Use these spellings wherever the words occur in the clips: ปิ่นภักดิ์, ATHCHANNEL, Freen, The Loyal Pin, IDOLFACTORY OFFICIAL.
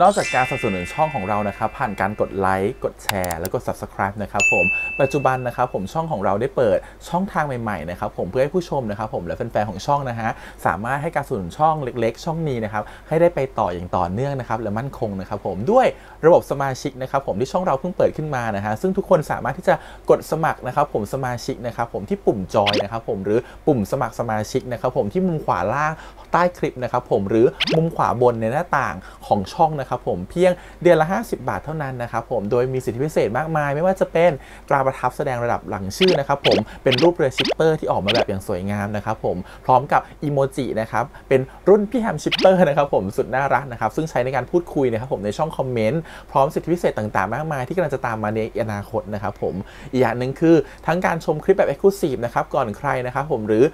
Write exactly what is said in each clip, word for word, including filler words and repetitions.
นอกจากการสนับสนุนช่องของเรานะครับผ่านการกดไลค์กดแชร์แล้วก็ ซับสไครบ์ นะครับผมปัจจุบันนะครับผมช่องของเราได้เปิดช่องทางใหม่ๆนะครับผมเพื่อให้ผู้ชมนะครับผมและแฟนๆของช่องนะฮะสามารถให้การสนับสนุนช่องเล็กๆช่องนี้นะครับให้ได้ไปต่ออย่างต่อเนื่องนะครับและมั่นคงนะครับผมด้วยระบบสมาชิกนะครับผมที่ช่องเราเพิ่งเปิดขึ้นมานะฮะซึ่งทุกคนสามารถที่จะกดสมัครนะครับผมสมาชิกนะครับผมที่ปุ่มจอยนะครับผมหรือปุ่มสมัครสมาชิกนะครับผมที่มุมขวาล่างใต้คลิปนะครับผมหรือมุมขวาบนในหน้าต่างของช่องนะครับผมเพียงเดือนละห้าสิบบาทเท่านั้นนะครับผมโดยมีสิทธิพิเศษมากมายไม่ว่าจะเป็นตราประทับแสดงระดับหลังชื่อนะครับผมเป็นรูปเรือชิปเปอร์ที่ออกมาแบบอย่างสวยงามนะครับผมพร้อมกับอีโมจินะครับเป็นรุ่นพี่แฮมชิปเปอร์นะครับผมสุดน่ารักนะครับซึ่งใช้ในการพูดคุยนะครับผมในช่องคอมเมนต์พร้อมสิทธิพิเศษต่างๆมากมายที่กำลังจะตามมาในอนาคตนะครับผมอีกอย่างหนึ่งคือทั้งการชมคลิปแบบ เอ็กซ์คลูซีฟ นะครับก่อนใครนะครับผมหรือ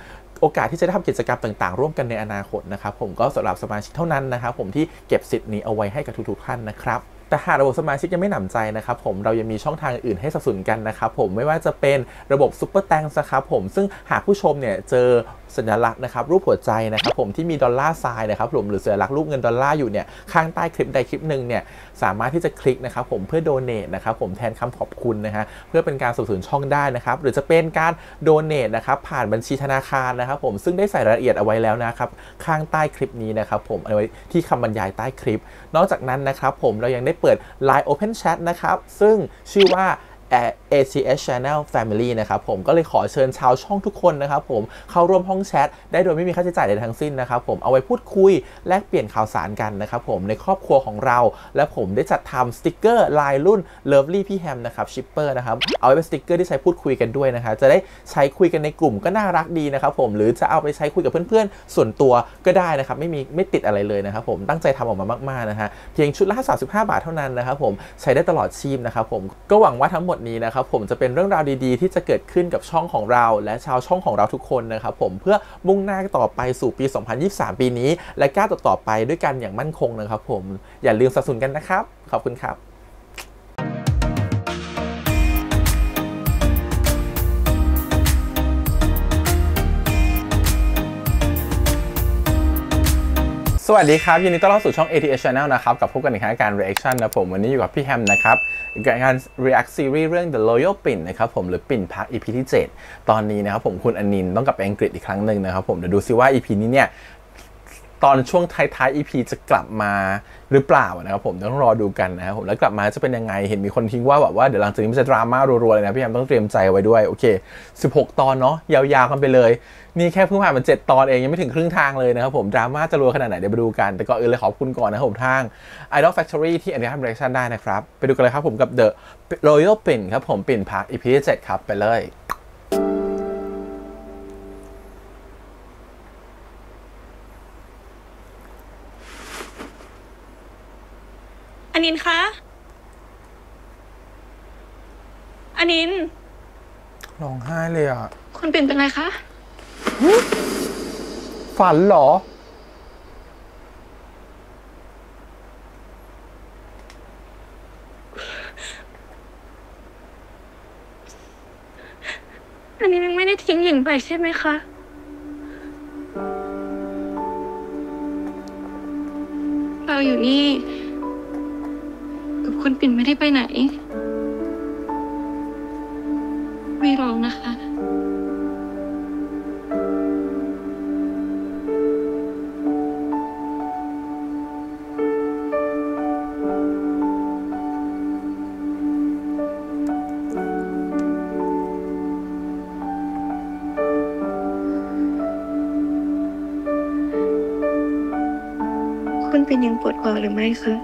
โอกาสที่จะได้ทำกิจกรรมต่างๆร่วมกันในอนาคตนะครับผมก็สำหรับสมาชิกเท่านั้นนะครับผมที่เก็บสิทธิ์นี้เอาไว้ให้กับทุกๆท่านนะครับแต่หากระบบสมาชิกยังไม่หนำใจนะครับผมเรายังมีช่องทางอื่นให้สนับสนุนกันนะครับผมไม่ว่าจะเป็นระบบซุปเปอร์แตงนะครับผมซึ่งหากผู้ชมเนี่ยเจอสัญลักษณ์นะครับรูปหัวใจนะครับผมที่มีดอลลาร์ทรายนะครับผมหรือสัญลักษณ์รูปเงินดอลลาร์อยู่เนี่ยข้างใต้คลิปใดคลิปหนึ่งเนี่ยสามารถที่จะคลิกนะครับผมเพื่อ โดเนท นะครับผมแทนคำขอบคุณนะฮะเพื่อเป็นการสนับสนุนช่องได้นะครับหรือจะเป็นการ โดเนท นะครับผ่านบัญชีธนาคารนะครับผมซึ่งได้ใส่รายละเอียดเอาไว้แล้วนะครับข้างใต้คลิปนี้นะครับผมเอาไว้ที่คำบรรยายใต้คลิปนอกจากนั้นนะครับผมเรายังได้เปิด ไลน์ โอเพนแชท นะครับซึ่งชื่อว่าเอ ที เอช แชนแนล แฟมิลี่ นะครับผมก็เลยขอเชิญชาวช่องทุกคนนะครับผมเข้าร่วมห้องแชทได้โดยไม่มีค่าใช้จ่ายใดทั้งสิ้นนะครับผมเอาไว้พูดคุยแลกเปลี่ยนข่าวสารกันนะครับผมในครอบครัวของเราและผมได้จัดทำสติ๊กเกอร์ลายรุ่น เลิฟลี่ พี่แฮมนะครับ ชิปเปอร์ นะครับเอาไว้เป็นสติ๊กเกอร์ที่ใช้พูดคุยกันด้วยนะคะจะได้ใช้คุยกันในกลุ่มก็น่ารักดีนะครับผมหรือจะเอาไปใช้คุยกับเพื่อนๆส่วนตัวก็ได้นะครับไม่มีไม่ติดอะไรเลยนะครับผมตั้งใจทำออกมามากๆนะฮะเพียงชุดละสามสิบห้าบาทเท่านั้นนะครับผมใช้ได้ตลอดชีพนะครับผมก็หวังว่าทั้งหมดนี้นะครับผมจะเป็นเรื่องราวดีๆที่จะเกิดขึ้นกับช่องของเราและชาวช่องของเราทุกคนนะครับผมเพื่อมุ่งหน้าต่อไปสู่ปีสองพันยี่สิบสามปีนี้และก้าวต่อๆไปด้วยกันอย่างมั่นคงนะครับผมอย่าลืมสนับสนุนกันนะครับขอบคุณครับสวัสดีครับยินดีต้อนรับสู่ช่อง เอ ที เอช แชนแนล นะครับกับพบกันอีกครั้งการ รีแอคชั่น นะผมวันนี้อยู่กับพี่แฮมนะครับการ รีแอค ซีรีส์ เรื่อง เดอะ ลอยัล พิน นะครับผมหรือปิ่นพัก อีพี ที่ เจ็ดตอนนี้นะครับผมคุณอนินต้องกลับไปอังกฤษอีกครั้งหนึ่งนะครับผมเดี๋ยวดูซิว่า อีพี นี้เนี่ยตอนช่วงท้ายๆ อีพี จะกลับมาหรือเปล่านะครับผมต้องรอดูกันนะครับผมแล้วกลับมาจะเป็นยังไงเห็นมีคนทิ้งว่าแบบว่าเดี๋ยวหลังจากนี้มันจะดราม่ารัวๆเลยนะพี่แฮมต้องเตรียมใจไว้ด้วยโอเคสิบหกตอนเนาะยาวๆกันไปเลยนี่แค่เพิ่งผ่านมาเจ็ดตอนเองยังไม่ถึงครึ่งทางเลยนะครับผมดราม่าจะรัวขนาดไหนเดี๋ยวไปดูกันแต่ก่อนอื่นเลยขอบคุณก่อนนะครับผมทาง ไอดอลแฟคทอรี่ ที่อนุญาตให้รีแอคชั่นได้นะครับไปดูกันเลยครับผมกับ เดอะ ลอยัล พิน ครับผมปิ่นพัก อีพี ที่ เจ็ดครับไปเลยอนินคะอนินร้องไห้เลยอ่ะคุณปิ่นเป็นไรคะฝันเหรออันนี้ยังไม่ได้ทิ้งหญิงไปใช่ไหมคะเราอยู่นี่กับคุณปิ่นไม่ได้ไปไหนไม่ร้องนะคะคุณเป็นยังปวดคอหรือไม่คะ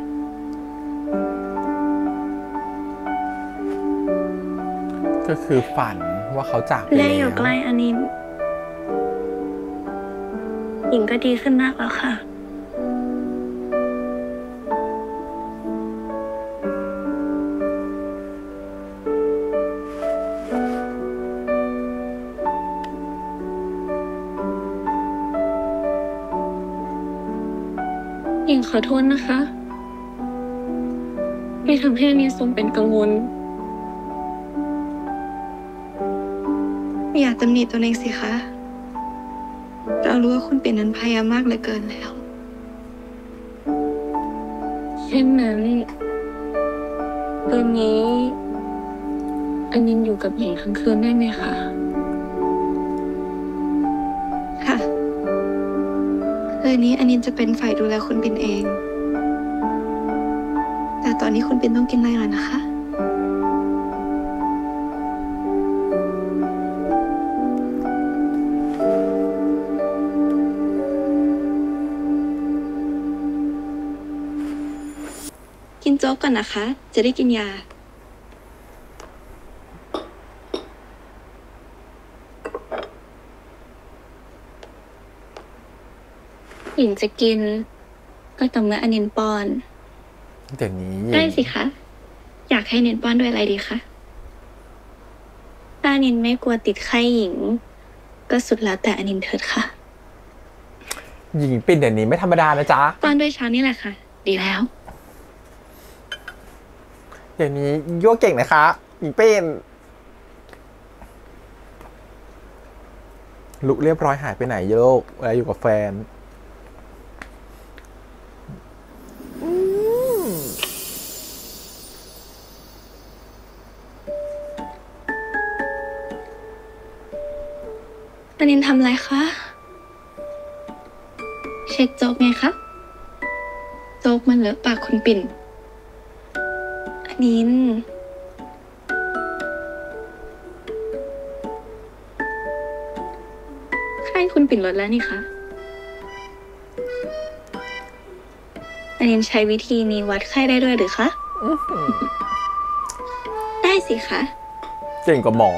ก็คือฝันว่าเขาจากไปแล้วอยู่ใกล้อนินหญิงก็ดีขึ้นมากแล้วค่ะหญิงขอโทษนะคะที่ทำให้อนินทรงเป็นกังวลอย่าตำหนิตัวเองสิคะเรารู้ว่าคุณปิ่นนั้นพยายามมากเหลือเกินแล้ว เช่นนั้นตอนนี้อนินอยู่กับหญิงทั้งคืนได้ไหมคะค่ะคืนนี้อนินจะเป็นฝ่ายดูแลคุณปินเองแต่ตอนนี้คุณปินต้องกินอะไรแล้วนะคะกินโจ๊กก่อนนะคะจะได้กินยาหญิงจะกินก็ต่อเมื่ออนินป้อนอย่างนี้ได้สิคะอยากให้อนินป้อนด้วยอะไรดีคะถ้าอนินไม่กลัวติดไข้หญิงก็สุดแล้วแต่อนินเถิดค่ะหญิงปิ่นเดี๋ยวนี้ไม่ธรรมดานะจ๊ะป้อนด้วยเช้านี่แหละค่ะดีแล้วเดี๋ยวนี้ยั่วเก่งนะคะหญิงปิ่นลุกเรียบร้อยหายไปไหนโยกอะไรอยู่กับแฟนอนินทำอะไรคะเช็ดโจ๊กไงคะโจ๊กมันเลอะปากคุณปิ่นอนินไข้คุณปิ่นลดแล้วนี่คะอนินใช้วิธีนี้วัดไข้ได้ด้วยหรือคะได้สิคะเก่งกว่าหมอ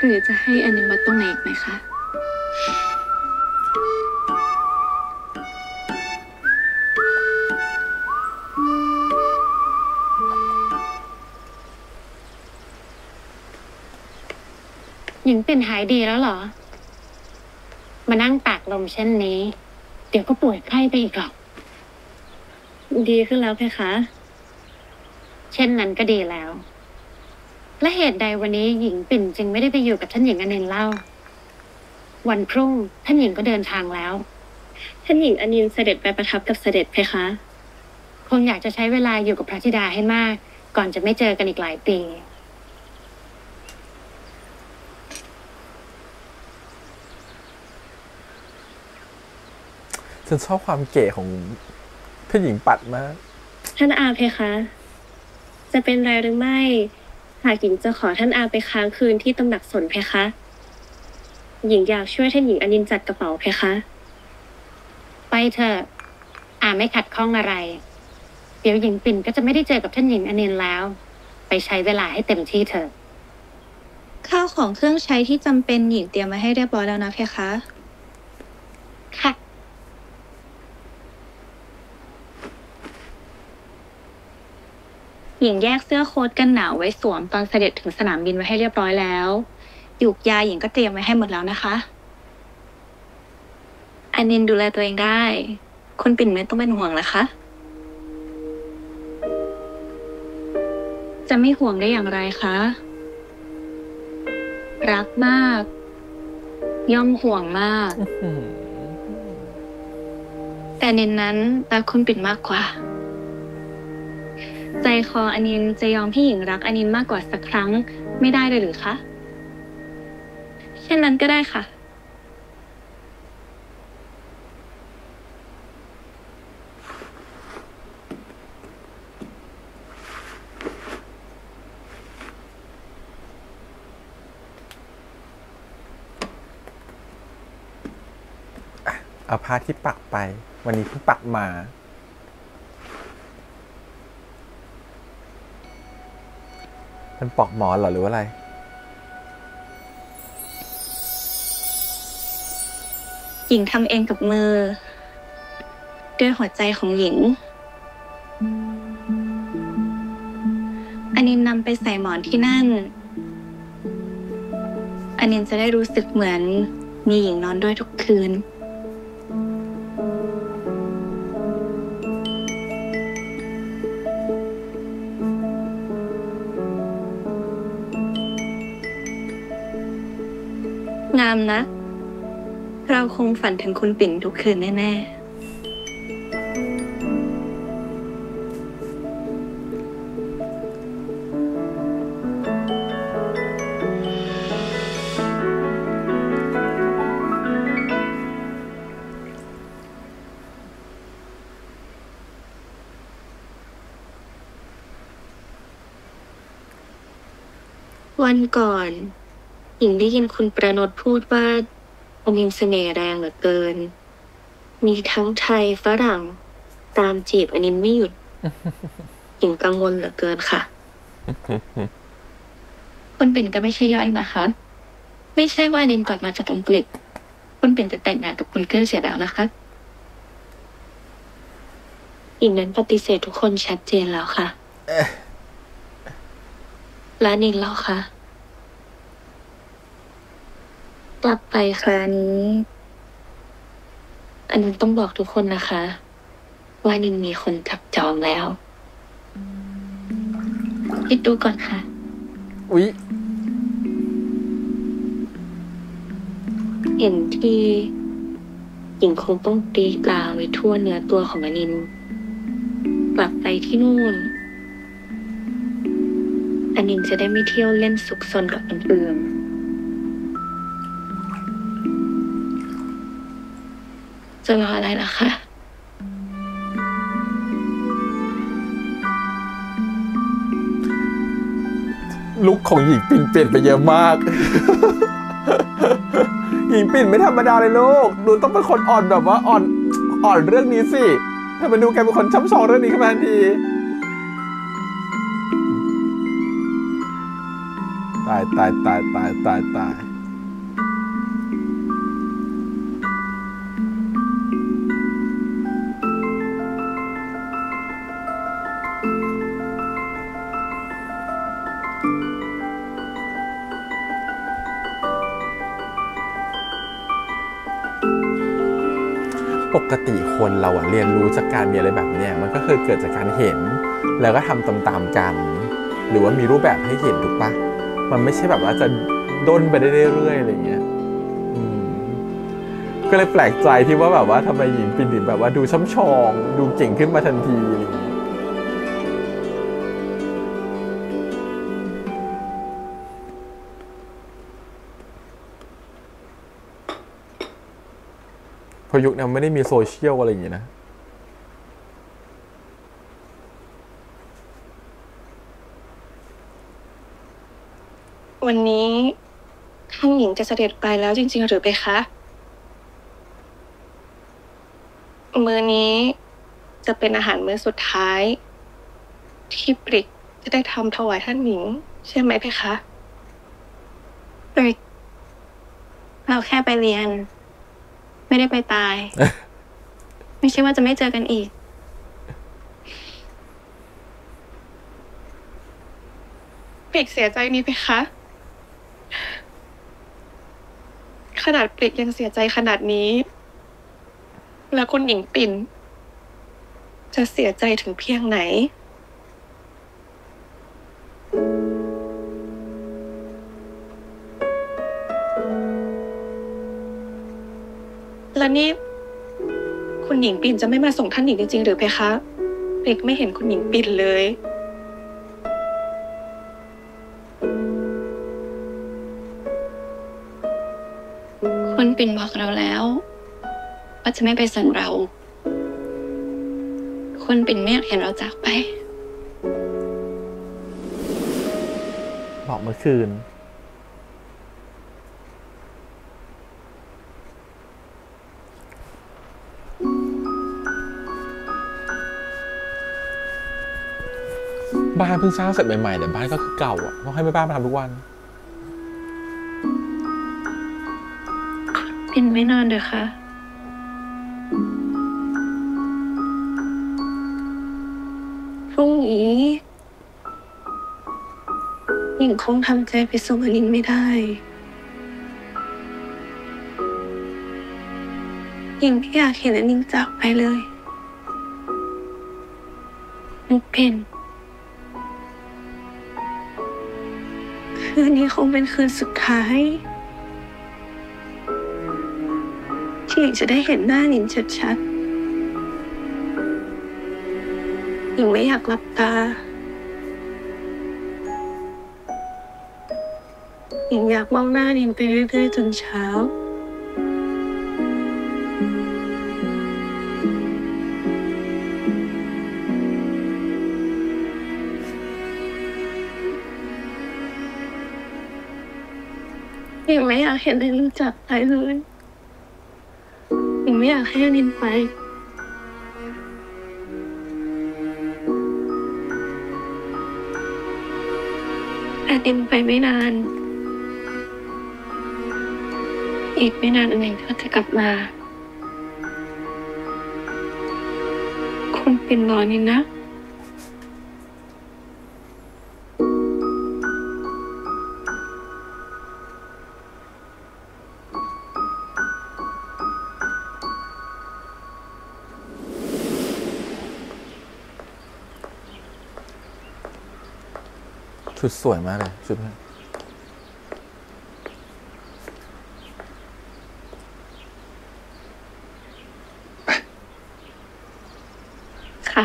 หรือจะให้อนินวัดตรงไหนอีกไหมคะหญิงเป็นหายดีแล้วเหรอมานั่งตากลมเช่นนี้เดี๋ยวก็ป่วยไข้ไปอีกหรอกดีขึ้นแล้วเพคะเช่นนั้นก็ดีแล้วและเหตุใดวันนี้หญิงปิ่นจึงไม่ได้ไปอยู่กับท่านหญิงอนินเล่าวันพรุ่งท่านหญิงก็เดินทางแล้วท่านหญิงอนินเสด็จไปประทับกับเสด็จเพคะคงอยากจะใช้เวลาอยู่กับพระธิดาให้มากก่อนจะไม่เจอกันอีกหลายปีฉันชอบความเก๋ของท่านหญิงปัดมากท่านอาเพคะจะเป็นไรหรือไม่หากหญิงจะขอท่านอาไปค้างคืนที่ตำหนักสนเพคะหญิงอยากช่วยท่านหญิงอนินจัดกระเป๋าเพคะไปเถอะอาไม่ขัดข้องอะไรเดี๋ยวหญิงปิ่นก็จะไม่ได้เจอกับท่านหญิงอนินแล้วไปใช้เวลาให้เต็มที่เถอะข้าวของเครื่องใช้ที่จำเป็นหญิงเตรียมมาให้เรียบร้อยแล้วนะเพคะค่ะหญิงแยกเสื้อโค้ทกันหนาวไว้สวมตอนเสด็จถึงสนามบินไว้ให้เรียบร้อยแล้วหยูกยาหญิงก็เตรียมไว้ให้หมดแล้วนะคะอนินดูแลตัวเองได้คุณปิ่นไม่ต้องเป็นห่วงนะคะจะไม่ห่วงได้อย่างไรคะรักมากย่อมห่วงมากแต่อนินนั้นรักคุณปิ่นมากกว่าใจคออนินจะยอมให้หญิงรักอนินมากกว่าสักครั้งไม่ได้เลยหรือคะเช่นนั้นก็ได้ค่ะเอาผ้าที่ปักไปวันนี้เพิ่งปักมาเป็นปอกหมอนเหรอหรือว่าอะไรหญิงทำเองกับมือด้วยหัวใจของหญิงอนินนำไปใส่หมอนที่นั่นอนินจะได้รู้สึกเหมือนมีหญิงนอนด้วยทุกคืนงามนะเราคงฝันถึงคุณปิ่นทุกคืนแน่ๆ วันก่อนหญิงได้ยินคุณประณดพูดว่าอมหญิงเสน่ห์แรงเหลือเกินมีทั้งไทยฝรั่งตามจีบอนินไม่หยุดหญิงกังวลเหลือเกินค่ะคนเป็นก็ไม่ใช่ย่อยนะคะไม่ใช่ว่าอนินกลับมาจากอังกฤษคนเป็นจะแต่งงานกับคุณเกื้อเสียแล้วนะคะหญิงนั้นปฏิเสธทุกคนชัดเจนแล้วค่ะและอนินเล่าค่ะกลับไปค่ะอันนี้อันนี้ต้องบอกทุกคนนะคะว่านินมีคนจับจองแล้วคิดดูก่อนค่ะอุ๊ยเห็นที่หญิงคงต้องตีกลางไว้ทั่วเนื้อตัวของอนินกลับไปที่นู่นอนินจะได้ไม่เที่ยวเล่นสุกซนกับคนอื่นจะรออะไรล่ะคะลุคของหญิงปิ่นเปลี่ยนไปเยอะมาก หญิงปิ่นไม่ธรรมดาเลยลูกดูต้องเป็นคนอ่อนแบบว่าอ่อนอ่อนเรื่องนี้สิทำไมดูแกเป็นคนช้ำชองเรื่องนี้ขึ้นมาทันทีตายตายตายตายตายตายปกติคนเราอะเรียนรู้จากการมีอะไรแบบเนี้ยมันก็คือเกิดจากการเห็นแล้วก็ทำตามๆกันหรือว่ามีรูปแบบให้เห็นถูกปะมันไม่ใช่แบบว่าจะด้นไปได้เรื่อยๆอะไรเงี้ยก็เลยแปลกใจที่ว่าแบบว่าทำไมหญิงปิ่นถึงแบบว่าดูช้ำชองดูเก่งขึ้นมาทันทีพอยุคนั้นไม่ได้มีโซเชียลอะไรอย่างนี้นะวันนี้ท่านหญิงจะเสด็จไปแล้วจริงๆหรือไปคะมื้อนี้จะเป็นอาหารมื้อสุดท้ายที่ปริกจะได้ทำถวายท่านหญิงใช่ไหมเพคะปริกเราแค่ไปเรียนไม่ได้ไปตาย ไม่ใช่ว่าจะไม่เจอกันอีกปริกเสียใจนี้ไปคะขนาดปริกยังเสียใจขนาดนี้แล้วคุณหญิงปิ่นจะเสียใจถึงเพียงไหนแล้วนี่คุณหญิงปิ่นจะไม่มาส่งท่านหญิงจริงๆหรือเพคะปริกไม่เห็นคุณหญิงปิ่นเลยคุณปิ่นบอกเราแล้วว่าจะไม่ไปส่งเราคุณปิ่นไม่อยากเห็นเราจากไปบอกเมื่อคืนบ้านเพิ่งสร้างเสร็จใหม่ๆแต่บ้านก็คือเก่าอ่ะต้องให้แม่บ้านมาทำทุกวันปิ่นไม่นอนเด้อค่ะพรุ่งนี้หญิงคงทำใจไปส่งอนินไม่ได้หญิงไม่อยากเห็นอนินจากไปเลยมุกเป็นคืนนี้คงเป็นคืนสุดท้ายที่หญิงจะได้เห็นหน้าหนิงชัดๆหญิงไม่อยากหลับตาหญิงอยากมองหน้าหนิงไปเรื่อยๆจนเช้า หนูไม่อยากให้นินรู้จักใครเลยหนูไม่อยากให้นินไปแต่นินไปไม่นานอีกไม่นานนินก็จะกลับมาคุณเป็นรอนินนะชุดสวยมากเลยชุดนี้ค่ะ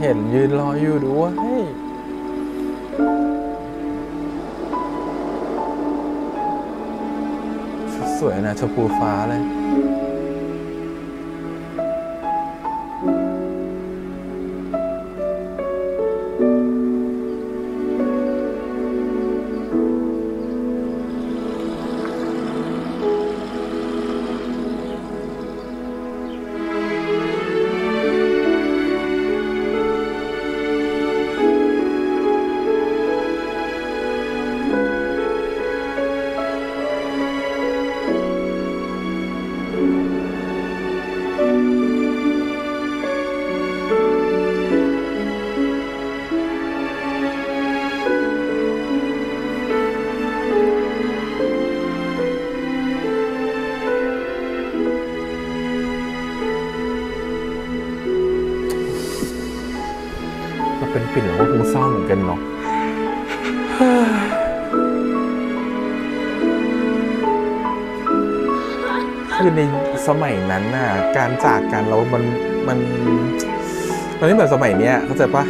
เห็นยืนรออยู่ดูว่าเฮ้ยสวยนะชมพูฟ้าเลยเป็นปิ่นแล้วก็คงเศร้าเหมือนกันเนาะคือในสมัยนั้นน่ะการจากกันเรามันมันมันไม่เหมือนสมัยเนี้ยเข้าใจปะ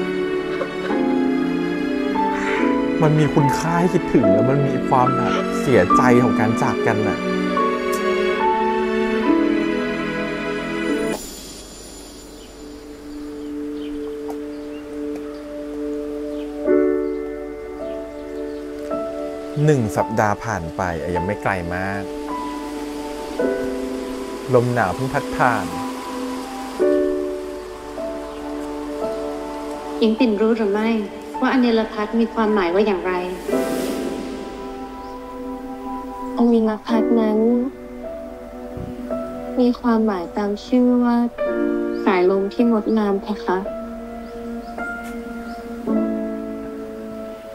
มันมีคุณค่าให้คิดถึงแล้วมันมีความแบบเสียใจของการจากกันน่ะหนึ่งสัปดาห์ผ่านไปยังไม่ไกลมากลมหนาวเพิ่งพัดผ่านหญิงปิ่นรู้หรือไม่ว่าอเนลพัทมีความหมายว่าอย่างไรอเนลพัทนั้นมีความหมายตามชื่อว่าสายลมที่งดงามนะคะ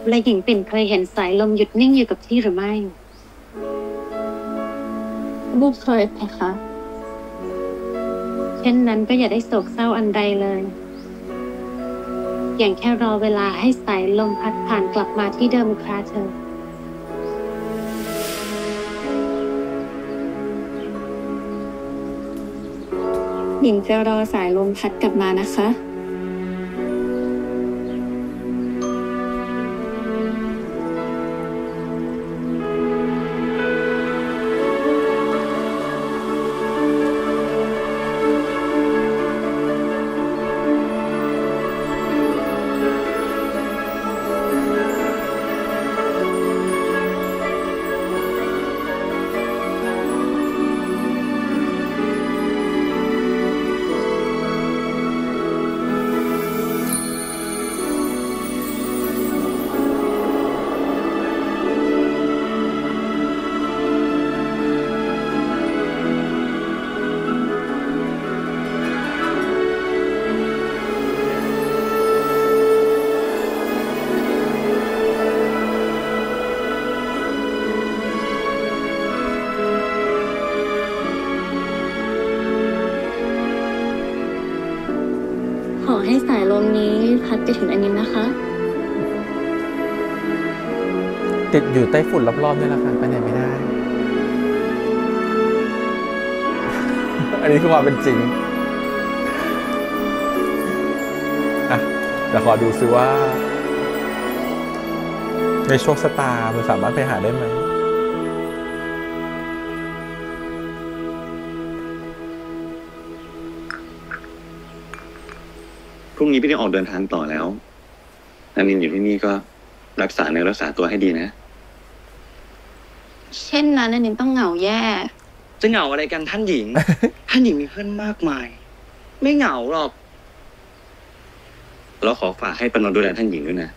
และหญิงปิ่นเคยเห็นสายลมหยุดนิ่งอยู่กับที่หรือไม่บุบเคยเพคะเช่นนั้นก็อย่าได้โศกเศร้าอันใดเลยอย่างแค่รอเวลาให้สายลมพัดผ่านกลับมาที่เดิมคราเธอหญิงจะรอสายลมพัดกลับมานะคะ พัดไปถึงอันนี้นะคะติดอยู่ใต้ฝุ่นรอบๆนี่แหละค่ะไปไหนไม่ได้ อันนี้คือความเป็นจริงอ่ะแต่ขอดูซิว่าในโชคชะตามันสามารถไปหาได้ไหมพรุ่งนี้พี่ได้ออกเดินทางต่อแล้วนันนินอยู่ที่นี่ก็รักษาเนื้อรักษาตัวให้ดีนะเช่นนั้นนันนินต้องเหงาแย่จะเหงาอะไรกันท่านหญิง ท่านหญิงมีเพื่อนมากมายไม่เหงาหรอกเราขอฝากให้ปนนดูแลท่านหญิงด้วยนะ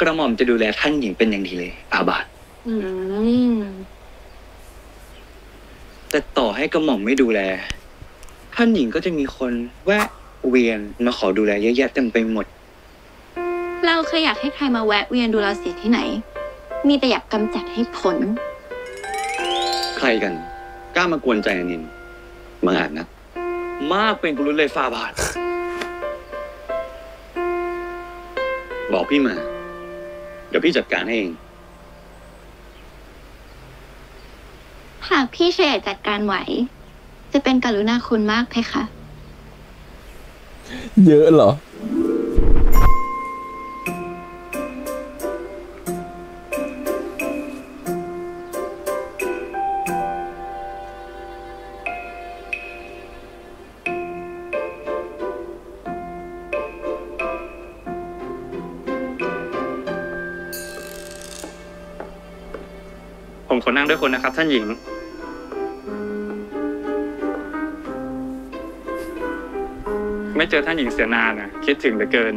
กระหม่อมจะดูแลท่านหญิงเป็นอย่างดีเลยอาบาทแต่ต่อให้กระหม่อมไม่ดูแลท่านหญิงก็จะมีคนแวะเวียนมาขอดูแลเยอะแยะเต็มไปหมดเราเคยอยากให้ใครมาแวะเวียนดูเราเสียที่ไหนมีแต่อยากกำจัดให้พ้นใครกันกล้ามากวนใจนันนินมากนะมากเป็นกุลุเลยฟาบาท บอกพี่มาเดี๋ยวพี่จัดการให้เองหากพี่เฉยจัดการไหวจะเป็นกรุณาคุณมากเพคะเยอะเหรอผมขอนั่งด้วยคนนะครับท่านหญิงไม่เจอท่านหญิงเสียนานนะคิดถึงเหลือเกิน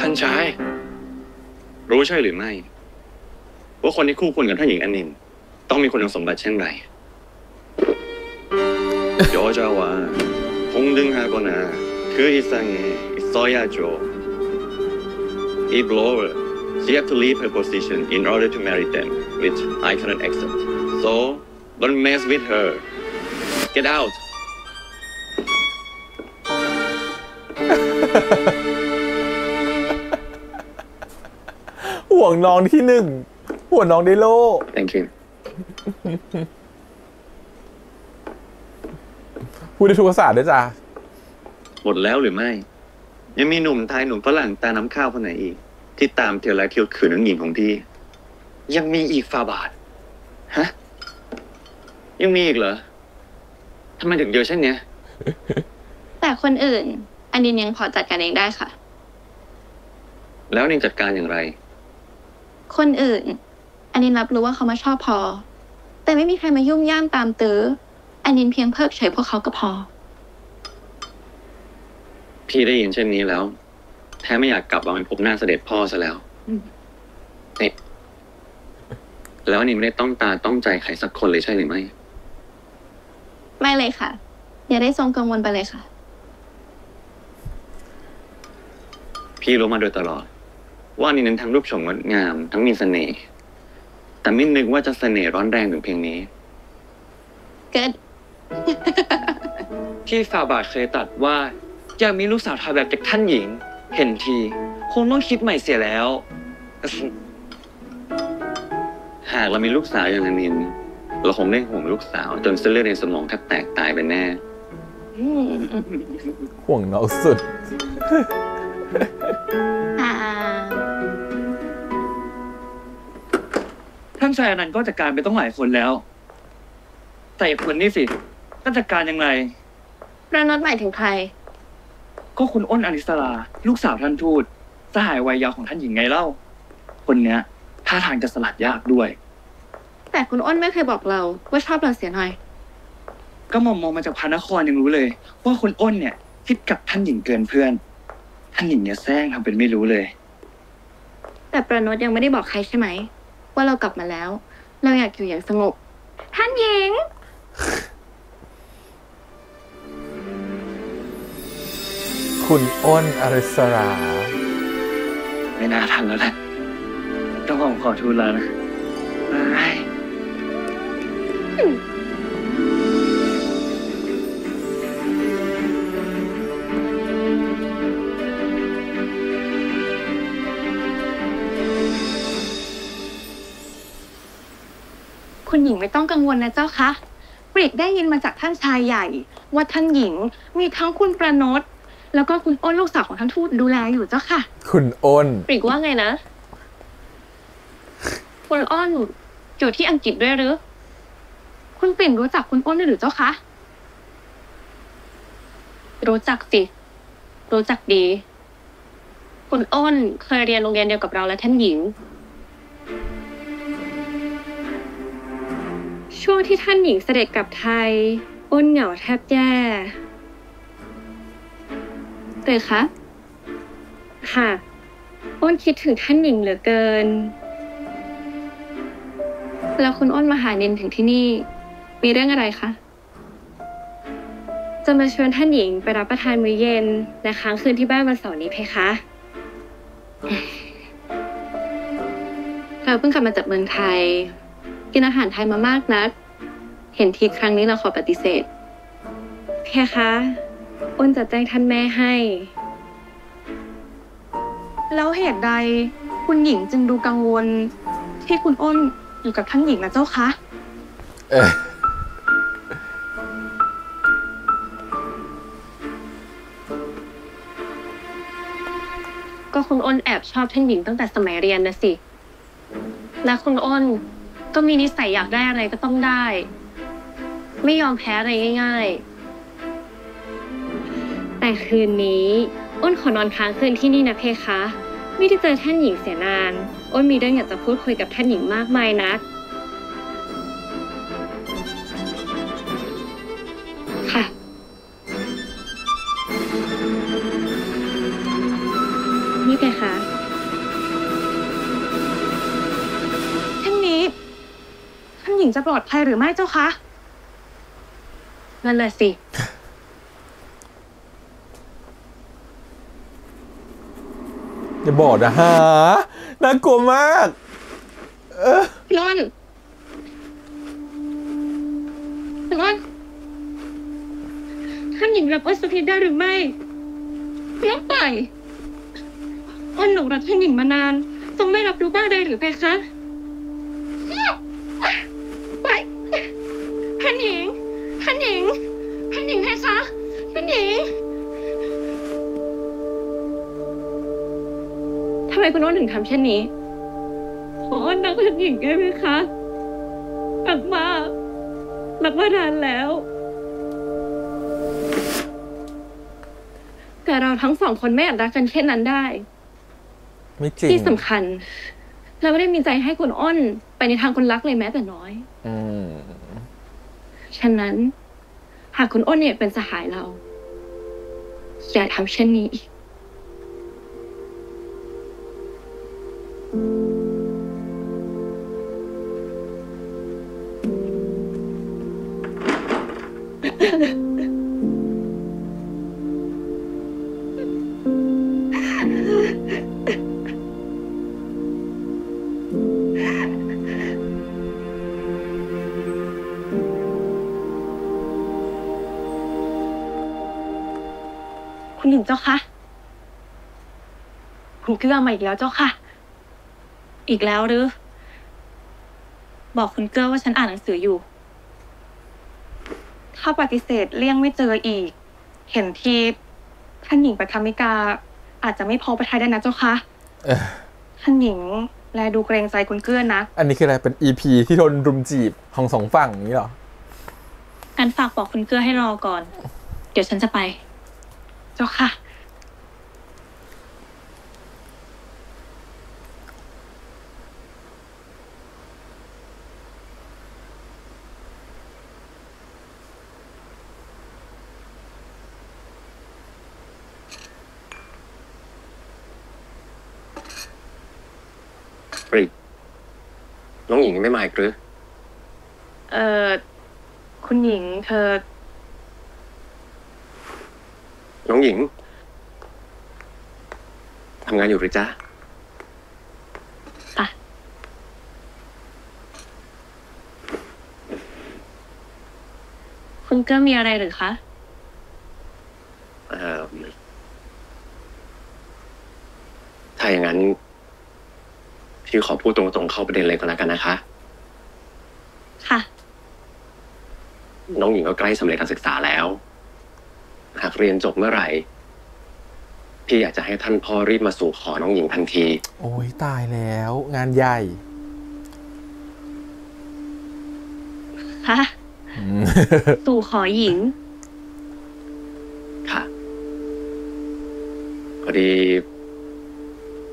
ท่านชายรู้ใช่หรือไม่ว่าคนที่คู่ควรกับท่านหญิงอันนินต้องมีคุณสมบัติเช่นไรโยจาวะพงดึงฮาโกนาคืออิซังเออิซอยาโจอีบโลเวอร์ she have to leave her position in order to marry them which I cannot accept so don't mess with her get out ห่วงน้องที่หนึ่งห่วงน้องได้โล thank you พูดได้ทุกภาษาด้วยจ้ะหมดแล้วหรือไม่ยังมีหนุ่มไทยหนุ่มฝรั่งตาน้ำข้าวคนไหนอีกที่ตามเที่ยวไล่เที่ยวขืนนังหญิงของพี่ยังมีอีกฟาบาทฮะยังมีอีกเหรอทำไมถึงเยอะเช่นเนี้ยแต่คนอื่นอันนี้ยังพอจัดการเองได้ค่ะแล้วนี่จัดการอย่างไรคนอื่นอันนี้รับรู้ว่าเขามาชอบพอแต่ไม่มีใครมายุ่มย่ามตามตื้ออันนี้เพียงเพิกเฉยพวกเขาก็พอพี่ได้ยินเช่นนี้แล้วแท้ไม่อยากกลับมาพบหน้าเสด็จพ่อซะแล้วนี่แล้วนี่ไม่ได้ต้องตาต้องใจใครสักคนเลยใช่หรือไม่ไม่เลยค่ะอย่าได้ทรงกังวลไปเลยค่ะพี่รู้มาโดยตลอดว่านี่นั้นทั้งรูปโฉมงดงามทั้งมีเสน่ห์แต่ไม่นึกว่าจะเสน่ห์ร้อนแรงถึงเพียงนี้เกิด ที่ฝ่าบาทเคยตัดว่าอยากมีลูกสาวทาแบบจากท่านหญิงเห็นทีคงต้องคิดใหม่เสียแล้วหากเรามีลูกสาวอย่างนันนินเราคงได้ห่วงลูกสาวจนเส้นเลือดในสมองแทบแตกตายไปแน่ห่วงเราสุดท่านชายนั้นก็จัดการไปต้องหลายคนแล้วแต่คนนี้สิท่านจัดการยังไงประนอดหมายถึงใครก็คุณอ้นอลิสราลูกสาวท่านทูตสหายวัยเยาว์ของท่านหญิงไงเล่าคนเนี้ยท่าทางจะสลัดยากด้วยแต่คุณอ้นไม่เคยบอกเราว่าชอบเราเสียหน่อยก็มองมองมาจากพระนครยังรู้เลยว่าคุณอ้นเนี่ยคิดกับท่านหญิงเกินเพื่อนท่านหญิงเนี่ยแซงทำเป็นไม่รู้เลยแต่ประนอดยังไม่ได้บอกใครใช่ไหมว่าเรากลับมาแล้วเราอยากอยู่อย่างสงบท่านหญิงคุณอ้นอริสราไม่น่าทันแล้วแหละต้องขอทูลแล้วนะ คุณหญิงไม่ต้องกังวลนะเจ้าคะเปรียกได้ยินมาจากท่านชายใหญ่ว่าท่านหญิงมีทั้งคุณประนตแล้วก็คุณอ้นลูกสาวของท่านทูตดูแลอยู่เจ้าค่ะคุณอ้นเปรียกว่าไงนะคุณอ้นอยู่ที่อังกฤษด้วยหรือคุณปิ่นรู้จักคุณอ้นหรือเจ้าคะรู้จักสิรู้จักดีคุณอ้นเคยเรียนโรงเรียนเดียวกับเราและท่านหญิงช่วงที่ท่านหญิงเสด็จกลับไทยอ้นเหงาแทบแย่เลยคะค่ะอ้นคิดถึงท่านหญิงเหลือเกินแล้วคุณอ้นมาหาเนนถึงที่นี่มีเรื่องอะไรคะจะมาชวนท่านหญิงไปรับประทานมื้อเย็นและค้างคืนที่บ้านวันเสาร์นี้เพคะเราเพิ่งกลับมาจากเมืองไทยกินอาหารไทยมามากนักเห็นทีครั้งนี้เราขอปฏิเสธเพคะอ้นจะแจ้งท่านแม่ให้แล้วเหตุใดคุณหญิงจึงดูกังวลที่คุณอ้นอยู่กับท่านหญิงนะเจ้าคะก็คุณอ้นแอบชอบท่านหญิงตั้งแต่สมัยเรียนนะสิและคุณอ้นก็มีนิสัยอยากได้อะไรก็ต้องได้ไม่ยอมแพ้อะไรง่ายๆแต่คืนนี้อ้นขอนอนค้างคืนที่นี่นะเพคะไม่ได้เจอท่านหญิงเสียนานอ้นมีเรื่องอยากจะพูดคุยกับท่านหญิงมากมายนักค่ะนี่ไงคะท่านนี้ท่านหญิงจะปลอดภัยหรือไม่เจ้าคะนั่นเลยสิจะบอกนะฮะน่ากลัวมากเออพี่อ้นพี่อ้นท่านหญิงรับอ้นสุธิได้หรือไม่พี่อ้นไปอ้นหลงรักท่านหญิงมานานทรงไม่รับรู้บ้างเลยหรือเพคะไปท่านหญิงท่านหญิงท่านหญิงเพคะท่านหญิงทำไมคุณอ้นถึงทำเช่นนี้ขออ้นรักท่านหญิงได้ไหมคะรักมากรักมานานแล้วแต่เราทั้งสองคนไม่อาจรักกันเช่นนั้นได้ไม่จริงที่สำคัญเราไม่ได้มีใจให้คุณอ้นไปในทางคนรักเลยแม้แต่น้อยอืมฉะนั้นหากคุณอ้นเนี่ยเป็นสหายเราอย่าทำเช่นนี้อีกคุณหญิงเจ้าค่ะคุณเกลือมาอีกแล้วเจ้าค่ะอีกแล้วหรือบอกคุณเกลือว่าฉันอ่านหนังสืออยู่ถ้าปฏิเสธเลี่ยงไม่เจออีกเห็นทีท่านหญิงปฐมิกาอาจจะไม่พอประทัยได้นะเจ้าค่ะท่านหญิงแลดูเกรงใจคุณเกลือนะอันนี้คืออะไรเป็น อี พี ที่โดนรุมจีบของสองฝั่งนี้หรออันฝากบอกคุณเกลือให้รอก่อนเดี๋ยวฉันจะไปเจ้าค่ะน้องหญิงไม่มาอีกหรือเอ่อคุณหญิงเธอน้องหญิงทำงานอยู่หรือจ๊ะอ่ะคุณเกลือมีอะไรหรือคะเอ่อถ้าอย่างนั้นพี่ขอพูดตรงๆเข้าประเด็นเลยก็แล้วกันนะคะค่ะ น้องหญิงก็ใกล้สำเร็จการศึกษาแล้วหากเรียนจบเมื่อไหร่พี่อยากจะให้ท่านพ่อรีบมาสู่ขอน้องหญิงทันทีโอ้ยตายแล้วงานใหญ่ฮะ สู่ขอหญิงค่ะพอดี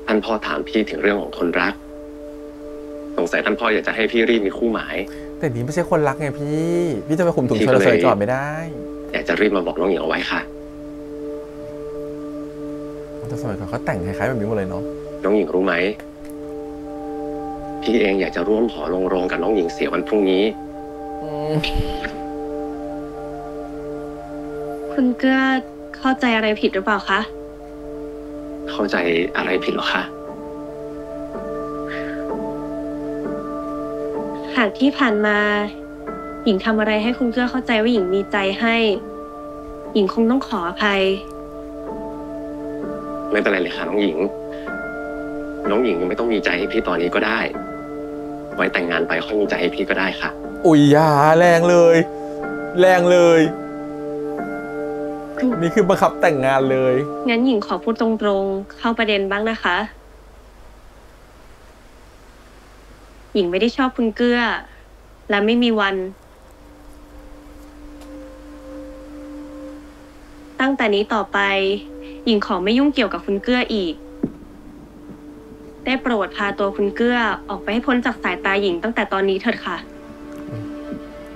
ท่านพ่อถามพี่ถึงเรื่องของคนรักสงสัยท่านพ่ออยากจะให้พี่รีบมีคู่หมายแต่นี้ไม่ใช่คนรักไงพี่พี่จะไปข่มถุงชลเสยจอดไม่ได้อยากจะรีบมาบอกน้องหญิงเอาไว้ค่ะแต่สมัยก่อนเขาแต่งคล้ายๆแบบนี้หมดเลยเนาะน้องหญิงรู้ไหมพี่เองอยากจะร่วมขอลงโรงกับน้องหญิงเสียวันพรุ่งนี้คุณเกื้อเข้าใจอะไรผิดหรือเปล่าคะเข้าใจอะไรผิดหรอคะหากที่ผ่านมาหญิงทำอะไรให้คุณเกื้อเข้าใจว่าหญิงมีใจให้หญิงคงต้องขออภัยไม่เป็นไรเลยค่ะน้องหญิงน้องหญิงยังไม่ต้องมีใจให้พี่ตอนนี้ก็ได้ไว้แต่งงานไปค่อยมีใจให้พี่ก็ได้ค่ะอุ๊ยอย่าแรงเลยแรงเลยนี่คือบังคับแต่งงานเลยงั้นหญิงขอพูดตรงๆเข้าประเด็นบ้างนะคะหญิงไม่ได้ชอบคุณเกื้อและไม่มีวันตั้งแต่นี้ต่อไปหญิงขอไม่ยุ่งเกี่ยวกับคุณเกื้ออีกได้โปรดพาตัวคุณเกื้อออกไปให้พ้นจากสายตาหญิงตั้งแต่ตอนนี้เถิดค่ะ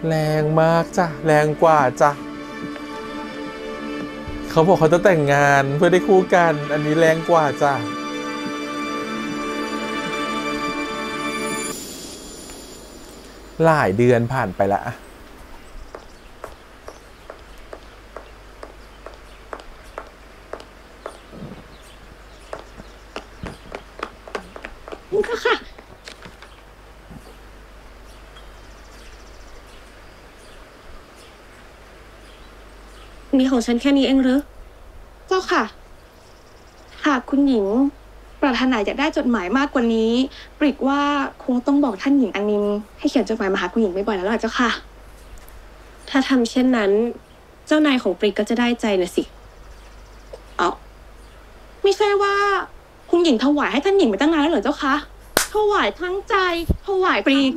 แรงมากจ้ะแรงกว่าจ้ะเขาบอกเขาจะแต่งงานเพื่อได้คู่กันอันนี้แรงกว่าจ้ะหลายเดือนผ่านไปละมีของฉันแค่นี้เองหรือเจ้าค่ะหากคุณหญิงปรารถนาอยากได้จดหมายมากกว่านี้ปริกว่าคงต้องบอกท่านหญิงอนินให้เขียนจดหมายมาหาคุณหญิงบ่อยๆแล้วล่ะเจ้าค่ะถ้าทำเช่นนั้นเจ้านายของปริกก็จะได้ใจนะสิเอ้าไม่ใช่ว่าคุณหญิงถวายให้ท่านหญิงไปตั้งนานแล้วเหรอเจ้าค่ะถวายทั้งใจถวายปริก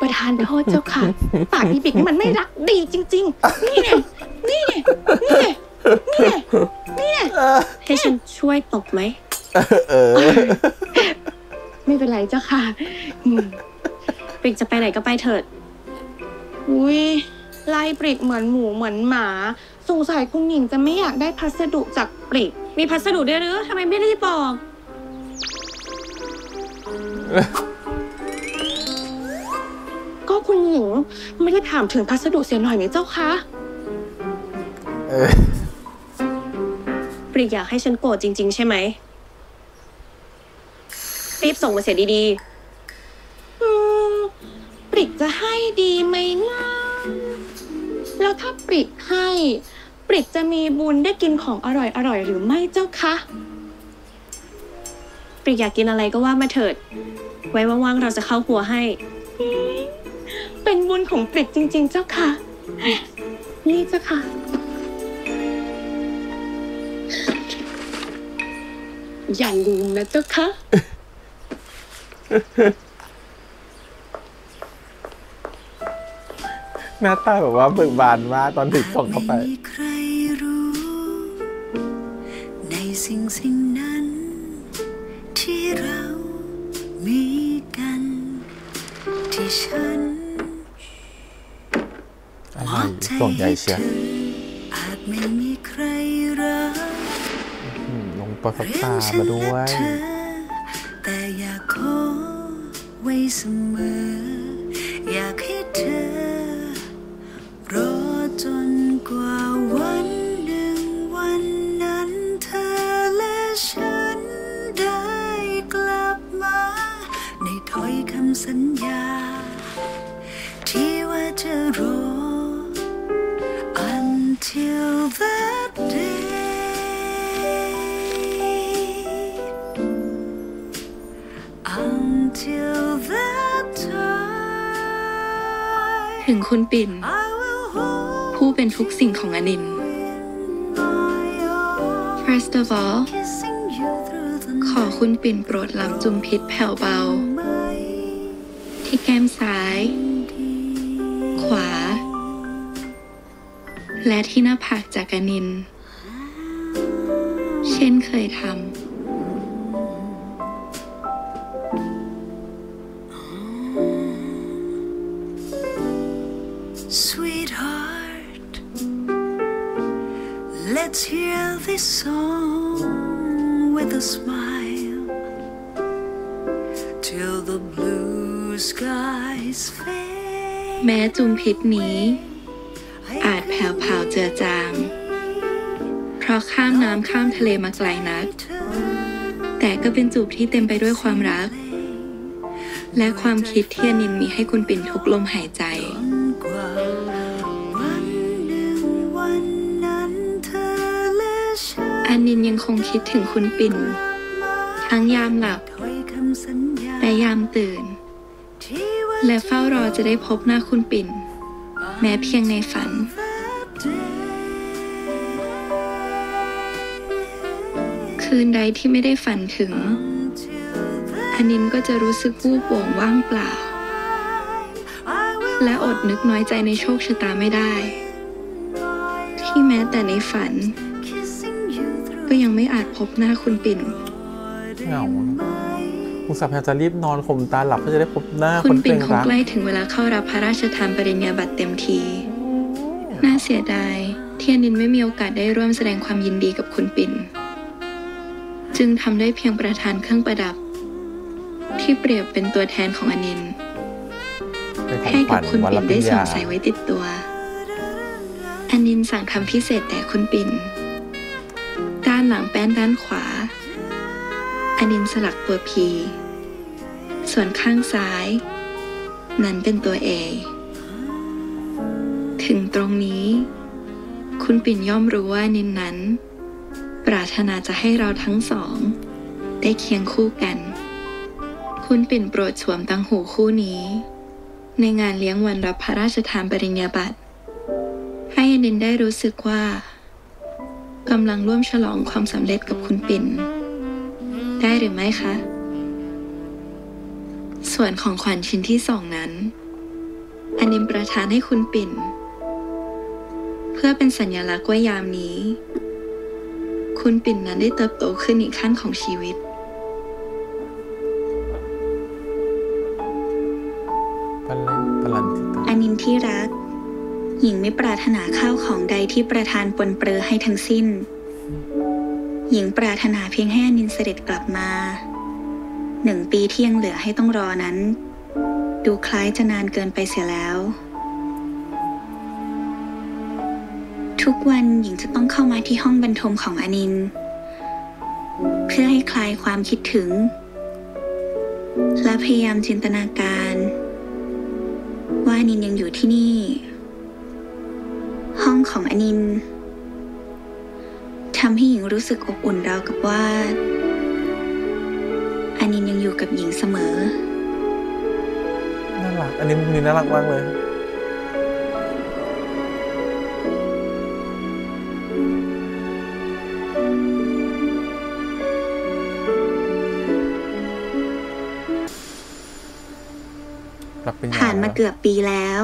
ประธานโทษเจ้าค่ะปากพี่ปริกนี่มันไม่รักดีจริงๆนี่เนี่ยนี่นี่นี่นี่ให้ฉันช่วยตบไหมเออไม่เป็นไรเจ้าค่ะปริกจะไปไหนก็ไปเถิดอุ้ยไล่ปริกเหมือนหมูเหมือนหมาสงสัยคุณหญิงจะไม่อยากได้พัสดุจากปริกมีพัสดุด้วยหรือทำไมไม่รีบบอกก็คุณหญิงไม่ได้ถามถึงพัสดุเสียหน่อยไหมเจ้าคะปริกอยากให้ฉันโกรธจริงๆใช่ไหมรีบส่งมาเสียดีๆปริกจะให้ดีไหมล่ะแล้วถ้าปริกให้ปริกจะมีบุญได้กินของอร่อยๆหรือไม่เจ้าคะปริกอยากกินอะไรก็ว่ามาเถิดไว้ว่างๆเราจะเข้าครัวให้เป็นบุญของปริกจริงๆเจ้าค่ะนี่เจ้าค่ะอย่าลืมนะเจ้าค่ะหน้าตาแบบว่าเบิกบานมากตอนถึงส่งเข้าไปมีใครรู้ในสิ่งสิ่งนั้นที่เรามีกันที่ฉันอะไรส่งใหญ่เชียวอาจไม่มีใครรักลงปลาฝักตามาด้วยแต่อยากขอไว้เสมออยากให้เธอรอจนกว่าวันหนึ่งวันนั้นเธอและฉันได้กลับมาในถ้อยคำสัญญาที่ว่าจะรอ until that dayถึงคุณปิ่น ผู้เป็นทุกสิ่งของอนิน First of all ขอคุณปิ่นโปรดรับจุมพิษแผ่วเบาที่แก้มซ้ายขวาและที่หน้าผากจากอนินเช่นเคยทำLet's hear this song with a smile till the blue skies fade. แม้จุมพิษนี้อาจแผ่วเผาเจือจางเพราะข้ามน้ำข้ามทะเลมาไกลนักแต่ก็เป็นจูบที่เต็มไปด้วยความรักและความคิดที่อนินมีให้คุณปิ่นทุกลมหายใจอนินยังคงคิดถึงคุณปิ่นทั้งยามหลับและยามตื่นและเฝ้ารอจะได้พบหน้าคุณปิ่นแม้เพียงในฝันคืนใดที่ไม่ได้ฝันถึงอนินก็จะรู้สึกวูบโป่งว่างเปล่าและอดนึกน้อยใจในโชคชะตาไม่ได้ที่แม้แต่ในฝันก็ยังไม่อาจพบหน้าคุณปิ่นเหงาคุณสัพพจะรีบนอนข่มตาหลับเพื่อจะได้พบหน้าคุณปิ่นคงใกล้ถึงเวลาเข้ารับพระราชทานปริญญาบัตรเต็มทีน่าเสียดายที่อนินไม่มีโอกาสได้ร่วมแสดงความยินดีกับคุณปิ่นจึงทำได้เพียงประธานเครื่องประดับที่เปรียบเป็นตัวแทนของอนินให้กับคุณปิ่นได้สวมใส่ไว้ติดตัวอนินสั่งทำพิเศษแต่คุณปิ่นด้านหลังแป้นด้านขวาอนินสลักตัว P ส่วนข้างซ้ายนั้นเป็นตัว A ถึงตรงนี้คุณปิ่นย่อมรู้ว่าอนินนั้นปรารถนาจะให้เราทั้งสองได้เคียงคู่กันคุณปิ่นโปรดสวมตังหูคู่นี้ในงานเลี้ยงวันรับพระราชทานปริญญาบัตรให้อนินได้รู้สึกว่ากำลังร่วมฉลองความสำเร็จกับคุณปิ่นได้หรือไม่คะส่วนของขวัญชิ้นที่สองนั้นอนินประทานให้คุณปิ่นเพื่อเป็นสัญลักษณ์ว่ายามนี้คุณปิ่นนั้นได้เติบโตขึ้นอีกขั้นของชีวิตอนินที่รักหญิงไม่ปรารถนาข้าวของใดที่ประธานปนเปรอให้ทั้งสิ้นหญิงปรารถนาเพียงให้อนินเสด็จกลับมาหนึ่งปีที่ยังเหลือให้ต้องรอนั้นดูคล้ายจะนานเกินไปเสียแล้วทุกวันหญิงจะต้องเข้ามาที่ห้องบรรทมของอนินเพื่อให้คลายความคิดถึงและพยายามจินตนาการว่าอนินยังอยู่ที่นี่ห้องของอนินทำให้หญิงรู้สึกอบอุ่นราวกับว่าอนินยังอยู่กับหญิงเสมอน่ารักอนินน่ารักมากเลยผ่านมาเกือบปีแล้ว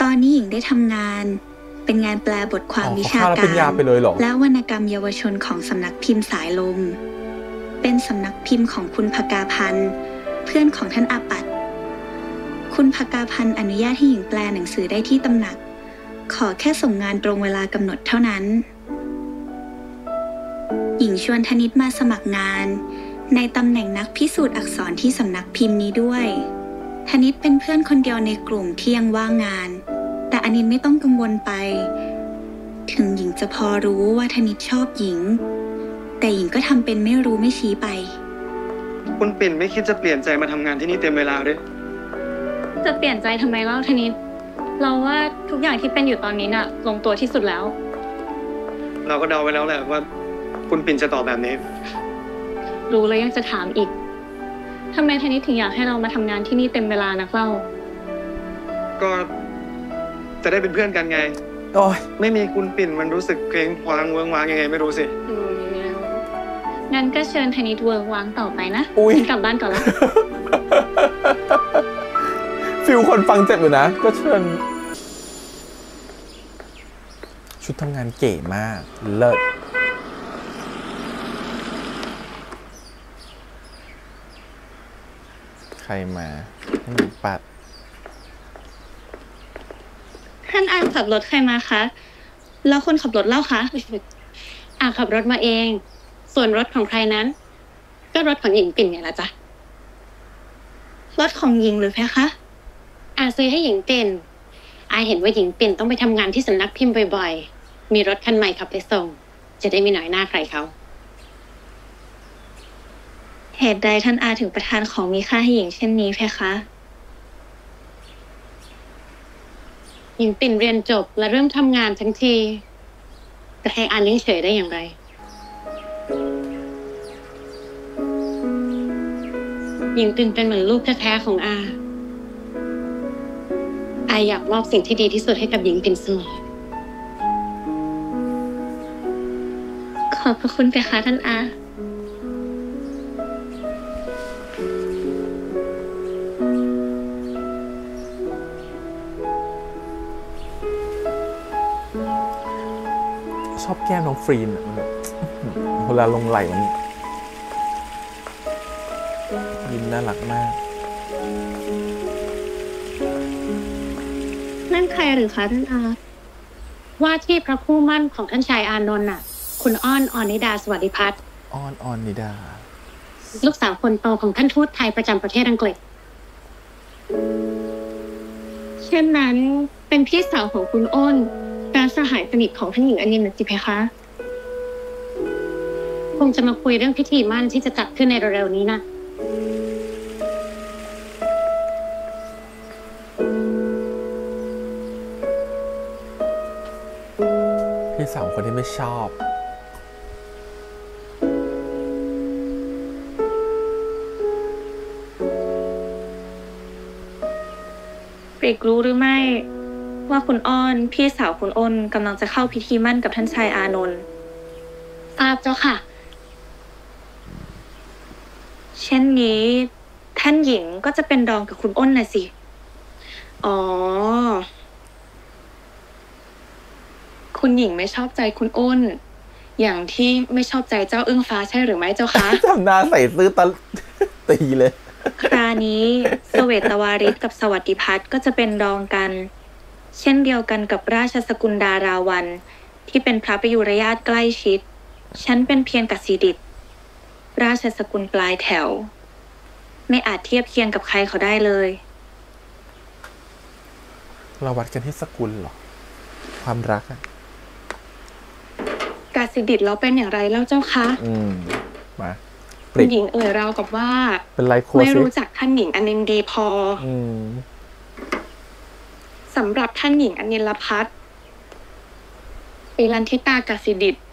ตอนนี้หญิงได้ทำงานเป็นงานแปลบทความวิชาการและวรรณกรรมเยาวชนของสำนักพิมพ์สายลมเป็นสำนักพิมพ์ของคุณภกาพันธ์เพื่อนของท่านอาปัตคุณภกาพันธ์อนุญาตให้หญิงแปลหนังสือได้ที่ตำหนักขอแค่ส่งงานตรงเวลากำหนดเท่านั้นหญิงชวนธนิตมาสมัครงานในตำแหน่งนักพิสูจน์อักษรที่สำนักพิมพ์นี้ด้วยธนิตเป็นเพื่อนคนเดียวในกลุ่มที่ยังว่างงานแต่อนินไม่ต้องกังวลไปถึงหญิงจะพอรู้ว่าธนิตชอบหญิงแต่หญิงก็ทำเป็นไม่รู้ไม่ชี้ไปคุณปิ่นไม่คิดจะเปลี่ยนใจมาทำงานที่นี่เต็มเวลาเลยจะเปลี่ยนใจทำไมเล่าธนิตเราว่าทุกอย่างที่เป็นอยู่ตอนนี้น่ะลงตัวที่สุดแล้วเราก็เดาไว้แล้วแหละว่าคุณปิ่นจะตอบแบบนี้รู้แล้วยังจะถามอีกทำไมธนิตถึงอยากให้เรามาทำงานที่นี่เต็มเวลานักเล่าก็จะได้เป็นเพื่อนกันไง โอ้ยไม่มีคุณปิ่นมันรู้สึกเกรงวางเวิงวางยังไงไม่รู้สิงั้นก็เชิญธนิตเวิงวางต่อไปนะกลับบ้านก่อนละฟิลคนฟังเจ็บอยู่นะก็เชิญชุดทำงานเก๋มากเลิศใครมาให้หนูปัดท่านอามขับรถใครมาคะแล้วคนขับรถเล่าคะอามขับรถมาเองส่วนรถของใครนั้นก็รถของหญิงปิ่นไงล่ะจ๊ะรถของหญิงหรือแพคะอาซื้อให้หญิงปิ่นอาเห็นว่าหญิงปิ่นต้องไปทำงานที่สำนักพิมพ์บ่อยๆมีรถคันใหม่ขับไปส่งจะได้ไม่หน่อยหน้าใครเขาเหตุใดท่านอาถึงประทานของมีค่าให้หญิงเช่นนี้แพคะหญิงปิ่นเรียนจบและเริ่มทำงานทั้งทีจะให้อาเลี้ยงเฉยได้อย่างไรหญิงปิ่นเป็นเหมือนลูกแท้ๆของอาอาอยากมอบสิ่งที่ดีที่สุดให้กับหญิงปิ่นเสมอขอบพระคุณเพคะท่านอาชอบแก้มน้องฟรีนอ่ะมันแบบเวลาลงไหลมันยิ้มน่ารักมากนั่นใครหรือคะท่านอาว่าที่พระคู่มั่นของท่านชายอานนท์น่ะคุณอ้อนอนิดาสวัสดิพัฒน์อ้อนอนิดาลูกสาวคนโตของท่านทูตไทยประจำประเทศอังกฤษเช่นนั้นเป็นพี่สาวของคุณอ้นสหายสนิทของท่านหญิงอนินท์จิเพคะคงจะมาคุยเรื่องพิธีมั่นที่จะจัดขึ้นในเร็วๆนี้นะพี่สาวคนที่ไม่ชอบเปรกรู้หรือไม่ว่าคุณอ้อนพี่สาวคุณอ้นกำลังจะเข้าพิธีมั่นกับท่านชายอานนท์ทราบเจ้าค่ะเช่นนี้ท่านหญิงก็จะเป็นรองกับคุณอ้นน่ะสิอ๋อคุณหญิงไม่ชอบใจคุณอ้นอย่างที่ไม่ชอบใจเจ้าเอื้องฟ้าใช่หรือไม่เจ้าคะจำหน้าใส่ซื้อตะตีเลยคราวนี้เสวตวาริศกับสวัสดิพัฒน์ก็จะเป็นรองกันเช่นเดียวกันกับราชสกุลดาราวันที่เป็นพระประยุรญาติใกล้ชิดฉันเป็นเพียงกสิดิษฐ์ราชสกุลปลายแถวไม่อาจเทียบเคียงกับใครเขาได้เลยเราวัดกันที่สกุลเหรอความรักอะกสิดิษฐ์เราเป็นอย่างไรแล้วเจ้าคะอืมมาคุณหญิงเอ่ยเรากับว่าไม่รู้จักท่านหญิงอนินท์ดีพออืมสำหรับท่านหญิงอนิลพัฒน์ปีลันทิตากสิดิษฐ์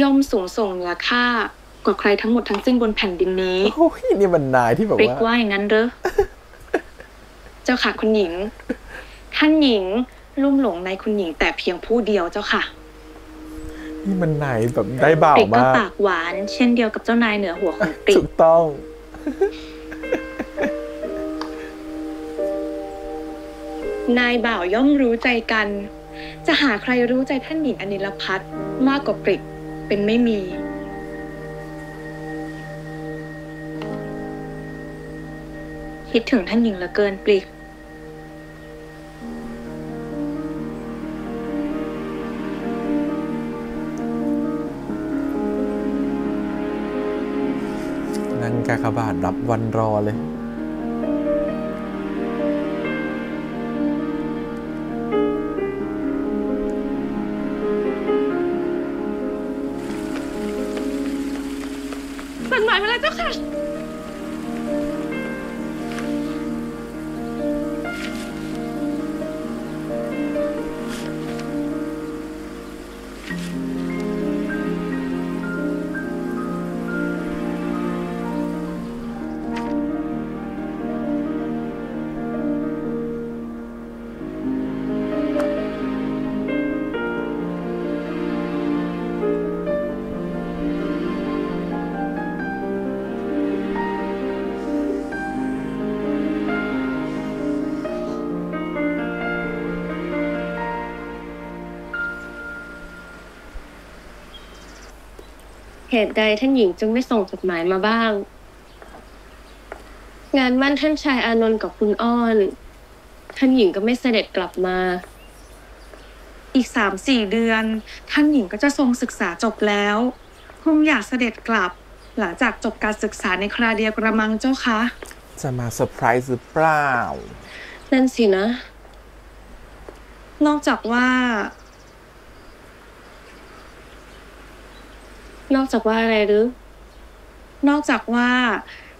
ย่อมสูงส่งเหนือค่ากว่าใครทั้งหมดทั้งสิ้นบนแผ่นดินนี้โอ้ยนี่มันนายที่แบบว่าเรียกว่าอย่างนั้นเด้อเจ้าค่ะคุณหญิงท่านหญิงลุ่มหลงในคุณหญิงแต่เพียงผู้เดียวเจ้าค่ะนี่มันนายแบบได้บ่าวมากก็ปากหวานเช่นเดียวกับเจ้านายเหนือหัวของปิ่นถูกต้องนายบ่าวย่อมรู้ใจกันจะหาใครรู้ใจท่านหญิงอนิลพัฒน์มากกว่าปริกเป็นไม่มีคิดถึงท่านหญิงเหลือเกินปริกนั่งกากบาทรับวันรอเลย เหตุใดท่านหญิงจึงไม่ส่งจดหมายมาบ้างงานมั่นท่านชายอานนท์กับคุณอ้อนท่านหญิงก็ไม่เสด็จกลับมาอีกสามสี่เดือนท่านหญิงก็จะทรงศึกษาจบแล้วคงอยากเสด็จกลับหลังจากจบการศึกษาในคราเดียกระมังเจ้าคะจะมาเซอร์ไพรส์หรือเปล่านั่นสินะนอกจากว่านอกจากว่าอะไรหรือนอกจากว่า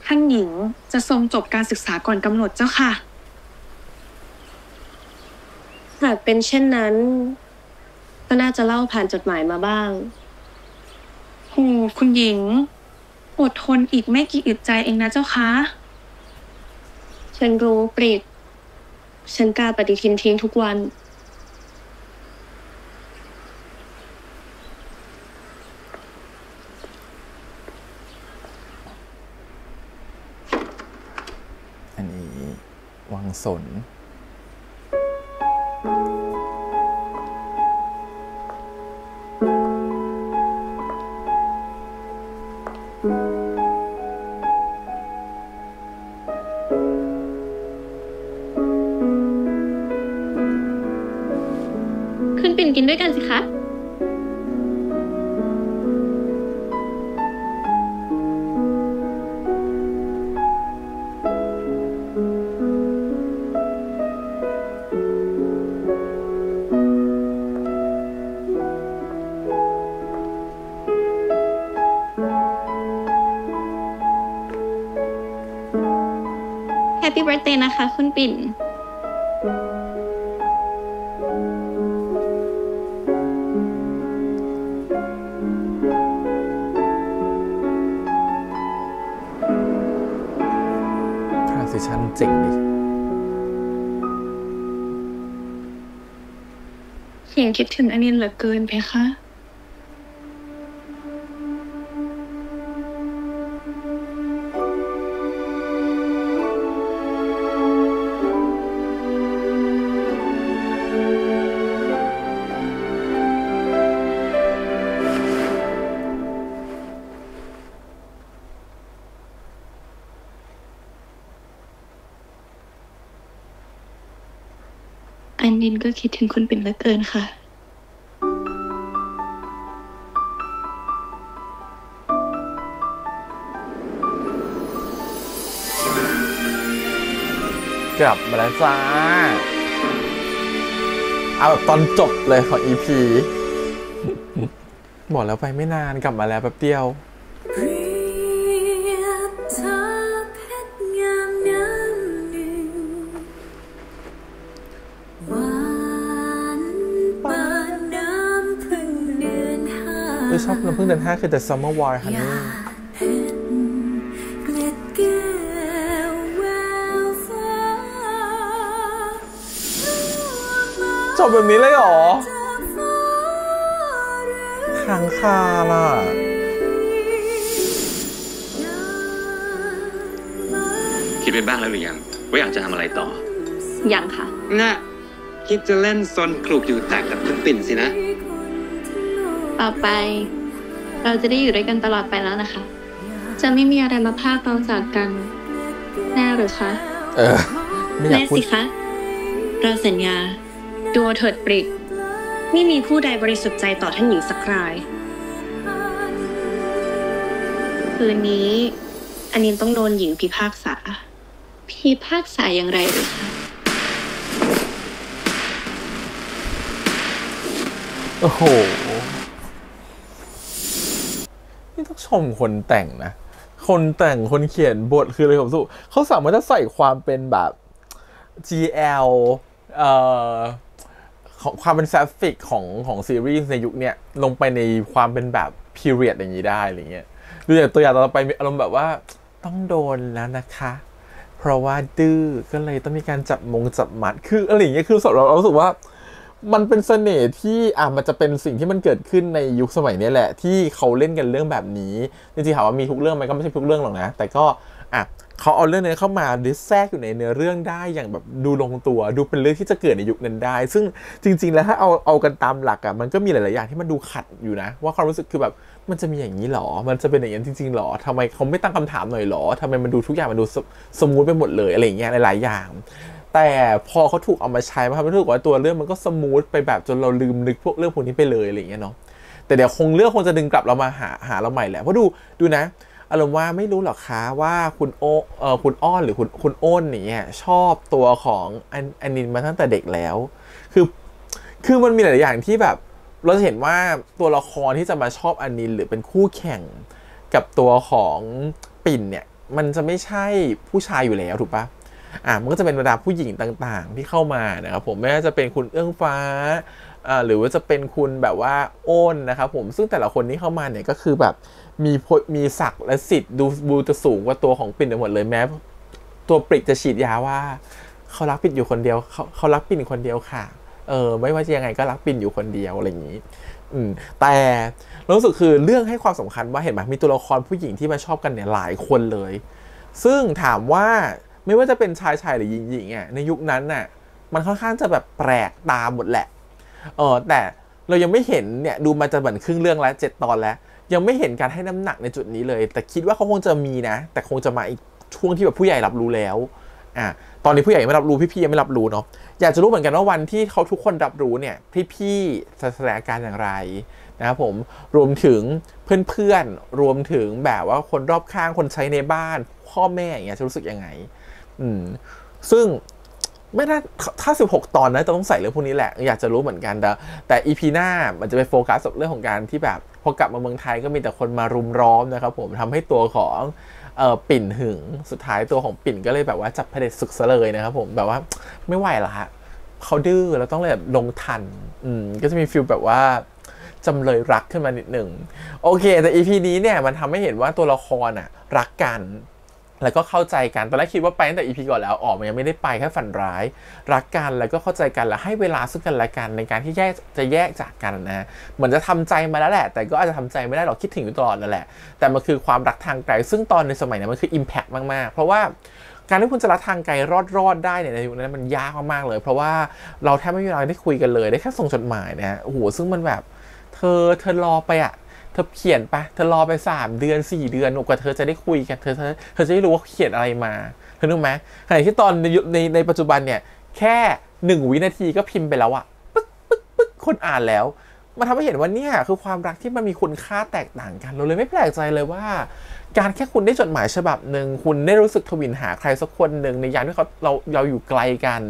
ท่านหญิงจะทรงจบการศึกษาก่อนกำหนดเจ้าค่ะหากเป็นเช่นนั้นก็น่าจะเล่าผ่านจดหมายมาบ้างโอ้คุณหญิงอดทนอีกไม่กี่อึดใจเองนะเจ้าคะฉันรู้ปริศฉันกาปฏิทินทิ้งทุกวันอันนี้วังสนกินด้วยกันสิคะแฮปปี้เบิร์ธเดย์นะคะคุณปิ่นฉันเจ๋งดิเสียงคิดถึงอนินเหลือเกินไปคะอันนินก็คิดถึงคุณเป็นเหลือเกินค่ะกลับมาแล้วจ้าเอาแบบตอนจบเลยของ อี พี บอกแล้วไปไม่นานกลับมาแล้วแป๊บเดียวชอบน้ำพึ่งเดือนห้าคือ The Summer War Honey จบแบบนี้เลยเหรอค้างคาล่ะคิดไปบ้างแล้วหรือยังว่าอยากจะทำอะไรต่อยังค่ะน่ะคิดจะเล่นซนคลุกอยู่แต่กับคุณปิ่นสินะต่อไปเราจะได้อยู่ด้วยกันตลอดไปแล้วนะคะจะไม่มีอะไรมาพรากเราจากกันแน่หรือคะเออแน่สิคะเราสัญญาดูเถิดปริกไม่มีผู้ใดบริสุทธิ์ใจต่อท่านหญิงสักรายคืนนี้อนินต้องโดนหญิงพิพากษาพิพากษาอย่างไรหรือคะโอ้โหนี่ต้องชมคนแต่งนะคนแต่งคนเขียนบทคืออะไรผมสู้เขาสามารถจะใส่ความเป็นแบบ จี แอล เอ่อของความเป็นแซฟฟิกของของซีรีส์ในยุคเนี้ยลงไปในความเป็นแบบ period อย่างนี้ได้อะไรเงี้ยดูอย่างตัวอย่างต่อไปอารมณ์แบบว่าต้องโดนแล้วนะคะเพราะว่าดื้อก็เลยต้องมีการจับมงจับมัดคืออะไรเงี้ยคือสำหรับเราเรารู้สึกว่ามันเป็นเสน่ห์ที่อ่ะมันจะเป็นสิ่งที่มันเกิดขึ้นในยุคสมัยนี้แหละที่เขาเล่นกันเรื่องแบบนี้จริงๆถามว่ามีทุกเรื่องไหมก็ไม่ใช่ทุกเรื่องหรอกนะแต่ก็อ่ะ เขาเอาเรื่องนั้นเข้ามาดิสแทรกอยู่ในเนื้อเรื่องได้อย่างแบบดูลงตัวดูเป็นเรื่องที่จะเกิดในยุคนั้นได้ซึ่งจริงๆแล้วถ้าเอาเอากันตามหลักอ่ะมันก็มีหลายๆอย่างที่มันดูขัดอยู่นะว่าความรู้สึกคือแบบมันจะมีอย่างนี้หรอมันจะเป็นอย่างนั้นจริงๆหรอทำไมเขาไม่ตั้งคำถามหน่อยหรอทำไมมันดูทุกอย่างมันดูสมูทไปหมดเลยอะไรอย่างเงี้ยหลายๆอย่างแต่พอเขาถูกเอามาใช้มาทำให้รู้สึกว่าตัวเรื่องมันก็สมูทไปแบบจนเราลืมนึกพวกเรื่องพวกนี้ไปเลยอะไรอย่างเงี้ยเนาะแต่เดี๋ยวคงเรื่องคงจะดึงกลับเรามาหาหาเราใหม่แหละเพราะดูดูนะอารมณ์ว่าไม่รู้หรอกคะว่าคุณโอเอ่อคุณอ้อนหรือคุณคุณอ้นเนี่ยชอบตัวของอันนินมาตั้งแต่เด็กแล้วคือคือมันมีหลายอย่างที่แบบเราจะเห็นว่าตัวละครที่จะมาชอบอันนินหรือเป็นคู่แข่งกับตัวของปิ่นเนี่ยมันจะไม่ใช่ผู้ชายอยู่แล้วถูกปะอ่ะมันก็จะเป็นบรรดาผู้หญิงต่างๆที่เข้ามานะครับผมไม่ว่าจะเป็นคุณเอื้องฟ้าอ่าหรือว่าจะเป็นคุณแบบว่าอ้นนะครับผมซึ่งแต่ละคนที่เข้ามาเนี่ยก็คือแบบมีมีศักดิ์และสิทธิ์ดูบูจะสูงกว่าตัวของปิ่นไปหมดเลยแม้ตัวปริกจะฉีดยาว่าเขารักปิ่นอยู่คนเดียวเขาเขารักปิ่นคนเดียวค่ะเออไม่ว่าจะยังไงก็รักปิ่นอยู่คนเดียวอะไรอย่างนี้อืมแต่รู้สึกคือเรื่องให้ความสำคัญว่าเห็นไหมมีตัวละครผู้หญิงที่มาชอบกันเนี่ยหลายคนเลยซึ่งถามว่าไม่ว่าจะเป็นชายชายหรือหญิงหญิงเนี่ยในยุคนั้นน่ะมันค่อนข้างจะแบบแปลกตาหมดแหละเออแต่เรายังไม่เห็นเนี่ยดูมาจะเหมือนครึ่งเรื่องแล้วเจ็ดตอนแล้วยังไม่เห็นการให้น้ำหนักในจุดนี้เลยแต่คิดว่าเขาคงจะมีนะแต่คงจะมาอีกช่วงที่แบบผู้ใหญ่รับรู้แล้วอ่ะตอนนี้ผู้ใหญ่ไม่รับรู้พี่ๆยังไม่รับรู้เนาะอยากจะรู้เหมือนกันว่าวันที่เขาทุกคนรับรู้เนี่ยพี่ๆสถานการณ์อย่างไรนะครับผมรวมถึงเพื่อนๆรวมถึงแบบว่าคนรอบข้างคนใช้ในบ้านพ่อแม่อย่างเงี้ยจะรู้สึกยังไงอืมซึ่งไม่น่าถ้าสิบหกตอนนะต้องใส่เรื่องพวกนี้แหละอยากจะรู้เหมือนกันแต่แต่อีพีหน้ามันจะไปโฟกัสเรื่องของการที่แบบพอกลับมาเมืองไทยก็มีแต่คนมารุมร้อมนะครับผมทำให้ตัวของเอ่อปิ่นหึงสุดท้ายตัวของปิ่นก็เลยแบบว่าจับเผด็จศึกซะเลยนะครับผมแบบว่าไม่ไหวละฮะเขาดื้อแล้วต้องเลยแบบลงทันอืมก็จะมีฟีลแบบว่าจำเลยรักขึ้นมานิดหนึ่งโอเคแต่อีพีนี้เนี่ยมันทำให้เห็นว่าตัวละครอ่ะรักกันแล้วก็เข้าใจกันตอนแรกคิดว่าไปตั้งแต่ อี พี ก่อนแล้วออกมันยังไม่ได้ไปแค่ฝันร้ายรักกันแล้วก็เข้าใจกันและให้เวลาซึ่งกันและกันในการที่แยกจะแยกจากกันนะเหมือนจะทำใจมาแล้วแหละแต่ก็อาจจะทำใจไม่ได้หรอกคิดถึงอยู่ตลอดนั่นแหละแต่มันคือความรักทางไกลซึ่งตอนในสมัยนั้นมันคือ อิมแพค มากๆเพราะว่าการที่คุณจะรักทางไกลรอดๆได้เนี่ยในยุคนั้นมันยากมากๆเลยเพราะว่าเราแทบไม่มีเวลาได้คุยกันเลยได้แค่ส่งจดหมายนะโอ้โหซึ่งมันแบบเธอเธอรอไปอะเธอเขียนไปเธอรอไปสามเดือนสี่เดือนกว่าเธอจะได้คุยกันเธอเธอเธอจะได้รู้ว่าเขียนอะไรมาเธอรู้ไหมขณะที่ตอนในในในปัจจุบันเนี่ยแค่หนึ่งวินาทีก็พิมพ์ไปแล้วอะปึ๊กปึ๊กปึ๊กคนอ่านแล้วมันทำให้เห็นว่าเนี่ยคือความรักที่มันมีคุณค่าแตกต่างกันเราเลยไม่แปลกใจเลยว่าการแค่คุณได้จดหมายฉบับหนึ่งคุณได้รู้สึกทวินหาใครสักคนหนึ่งในยามที่เขาเราเราอยู่ไกลกั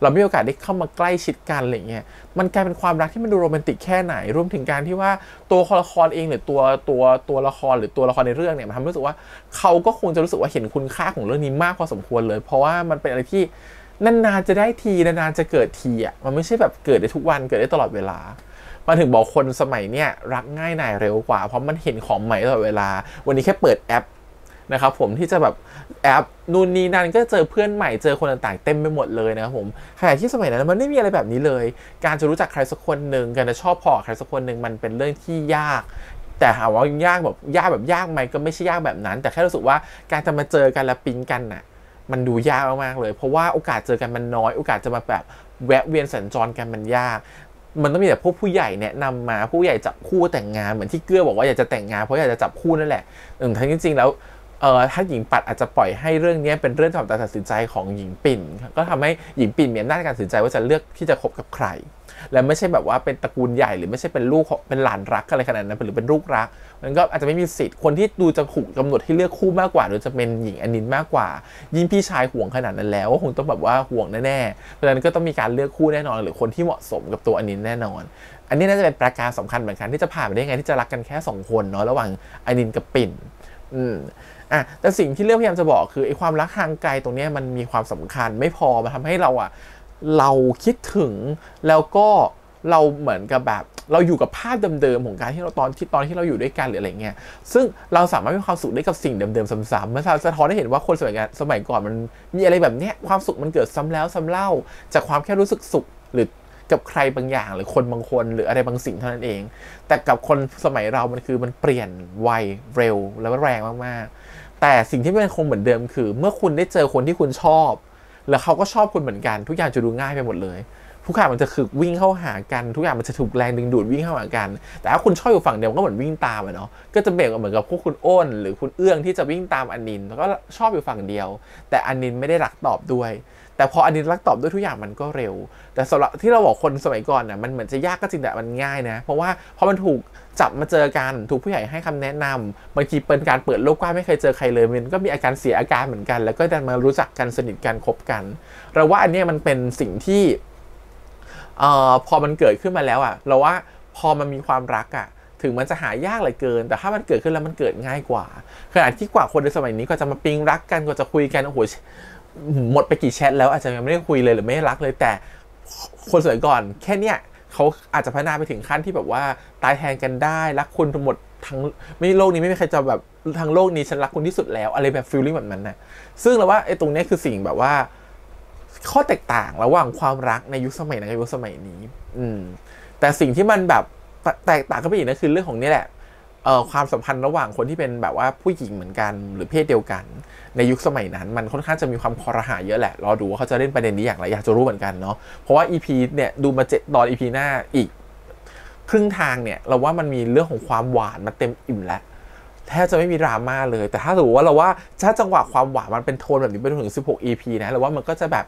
นเราไม่มีโอกาสได้เข้ามาใกล้ชิดกันอะไรเงี้ยมันกลายเป็นความรักที่มันดูโรแมนติกแค่ไหนรวมถึงการที่ว่าตัวละครเองหรือตัวตัวตัวละครหรือตัวละครในเรื่องเนี่ยมันทำให้รู้สึกว่าเขาก็คงจะรู้สึกว่าเห็นคุณค่าของเรื่องนี้มากพอสมควรเลยเพราะว่ามันเป็นอะไรที่นานๆจะได้ทีนานๆจะเกิดทีอ่ะมันไม่ใช่แบบเกิดได้ทุกวันเกิดได้ตลอดเวลามาถึงบอกคนสมัยเนี่ยรักง่ายหน่ายเร็วกว่าเพราะมันเห็นของใหม่ตลอดเวลาวันนี้แค่เปิดแอปนะครับผมที่จะแบบแอปนู่นนี่นั่นก็เจอเพื่อนใหม่เจอคนต่างๆเต็มไปหมดเลยนะครับผมขณะที่สมัยนั้นมันไม่มีอะไรแบบนี้เลยการจะรู้จักใครสักคนหนึ่งการจะชอบพอใครสักคนหนึ่งมันเป็นเรื่องที่ยากแต่หาว่ายากแบบยากแบบยากไหมก็ไม่ใช่ยากแบบนั้นแต่แค่รู้สึกว่าการจะมาเจอกันและปิ๊งกันน่ะมันดูยากมากๆเลยเพราะว่าโอกาสเจอกันมันน้อยโอกาสจะมาแบบแวะเวียนสัญจรกันมันยากมันต้องมีแต่พวกผู้ใหญ่แนะนำมาผู้ใหญ่จับคู่แต่งงานเหมือนที่เกื้อบอกว่าอยากจะแต่งงานเพราะอยากจะจับคู่นั่นแหละอืมทั้งจริงๆแล้วเอ่อถ้าหญิงปัดอาจจะปล่อยให้เรื่องนี้เป็นเรื่องของการตัดสินใจของหญิงปิ่นก็ทำให้หญิงปิ่นมีอำนาจในการตัดสินใจว่าจะเลือกที่จะคบกับใครและไม่ใช่แบบว่าเป็นตระกูลใหญ่หรือไม่ใช่เป็นลูกเป็นหลานรักอะไรขนาดนั้นหรือเป็นลูกรักมันก็อาจจะไม่มีสิทธิ์คนที่ดูจะถูกกำหนดให้เลือกคู่มากกว่าหรือจะเป็นหญิงอนินมากกว่ายิ่งพี่ชายห่วงขนาดนั้นแล้วก็คงต้องแบบว่าห่วงแน่ๆเพราะฉะนั้นก็ต้องมีการเลือกคู่แน่นอนหรือคนที่เหมาะสมกับตัวอนินแน่นอนอันนี้น่าจะเป็นประการสำคัญเหมือนกันที่จะผ่านไปได้ไงที่จะรักกันแค่สองคนเนาะระหว่างอนินกับปิ่นอืมอ่ะแต่สิ่งที่เรื่องพยายามจะบอกคือไอ้ความรักทางไกลตรงนี้มันมีความสำคัญไม่พอมาทำให้เราอ่ะเราคิดถึงแล้วก็เราเหมือนกับแบบเราอยู่กับภาพเดิมๆของการที่เราตอนที่ตอนที่เราอยู่ด้วยกันหรืออะไรเงี้ยซึ่งเราสามารถมีความสุขได้กับสิ่งเดิมๆซ้ำๆเมื่อสะท้อนได้เห็นว่าคนสมัยก่อนสมัยก่อนมันมีอะไรแบบเนี้ยความสุขมันเกิดซ้ำแล้วซ้ำเล่าจากความแค่รู้สึกสุขหรือกับใครบางอย่างหรือคนบางคนหรืออะไรบางสิ่งเท่านั้นเองแต่กับคนสมัยเรามันคือมันเปลี่ยนไวเร็วแล้วแรงมากๆ แต่สิ่งที่มันคงเหมือนเดิมคือเมื่อคุณได้เจอคนที่คุณชอบแล้วเขาก็ชอบคุณเหมือนกันทุกอย่างจะดูง่ายไปหมดเลยทุกอย่างมันจะคือวิ่งเข้าหากันทุกอย่างมันจะถูกแรงดึงดูดวิ่งเข้าหากันแต่ถ้าคุณชอบอยู่ฝั่งเดียวก็เหมือนวิ่งตามอะเนาะก็จะเบ่งเหมือนกับพวกคุณอ้นหรือคุณเอื้องที่จะวิ่งตามอนินแล้วก็ชอบอยู่ฝั่งเดียวแต่อนินไม่ได้รักตอบด้วยแต่พออนินรักตอบด้วยทุกอย่างมันก็เร็วแต่สำหรับที่เราบอกคนสมัยก่อนน่ะมันเหมือนจะยากก็จริงแต่มันง่ายนะเพราะว่าพอมันถูกจับมาเจอกันถูกผู้ใหญ่ให้คำแนะนำบางทีเป็นการเปิดโลกกว้างไม่เคยเจอใครเลยมันก็มีอาการเสียอาการเหมือนกันแล้วก็ดันมารู้จักกันสนิทกันคบกันเราว่าอันนี้มันเป็นสิ่งที่ออพอมันเกิดขึ้นมาแล้วอะเราว่าพอมันมีความรักอะถึงมันจะหายากเหลือเกินแต่ถ้ามันเกิดขึ้นแล้วมันเกิดง่ายกว่าขณะที่กว่าคนในสมัยนี้ก็จะมาปิ๊งรักกันก็จะคุยกันโอ้โหหมดไปกี่แชทแล้วอาจจะยังไม่ได้คุยเลยหรือไม่รักเลยแต่คนสมัยก่อนแค่เนี้ยเขาอาจจะพัฒนาไปถึงขั้นที่แบบว่าตายแทนกันได้รักคุณทั้งหมดทั้งไม่โลกนี้ไม่มีใครจะแบบทั้งโลกนี้ฉันรักคุณที่สุดแล้วอะไรแบบฟีลลิ่งแบบนั้นนะซึ่งเราว่าไอ้ตรงนี้คือสิ่งแบบว่าข้อแตกต่างระหว่างความรักในยุคสมัยนั้นกับยุคสมัยนี้อืมแต่สิ่งที่มันแบบแตกต่างกันไปอีกนะคือเรื่องของนี่แหละเอ่อความสัมพันธ์ระหว่างคนที่เป็นแบบว่าผู้หญิงเหมือนกันหรือเพศเดียวกันในยุคสมัยนั้นมันค่อนข้างจะมีความคอรหาเยอะแหละรอดูว่าเขาจะเล่นประเด็นนี้อย่างไรอยากจะรู้เหมือนกันเนาะเพราะว่า อี พี เนี่ยดูมาเจ็ดตอน อี พี หน้าอีกครึ่งทางเนี่ยเราว่ามันมีเรื่องของความหวานมาเต็มอิ่มแล้วแทบจะไม่มีดราม่าเลยแต่ถ้าสมมติว่าเราว่าถ้าจังหวะความหวานมันเป็นโทนแบบนี้ไปถึงสิบหก อี พี นะเราว่ามันก็จะแบบ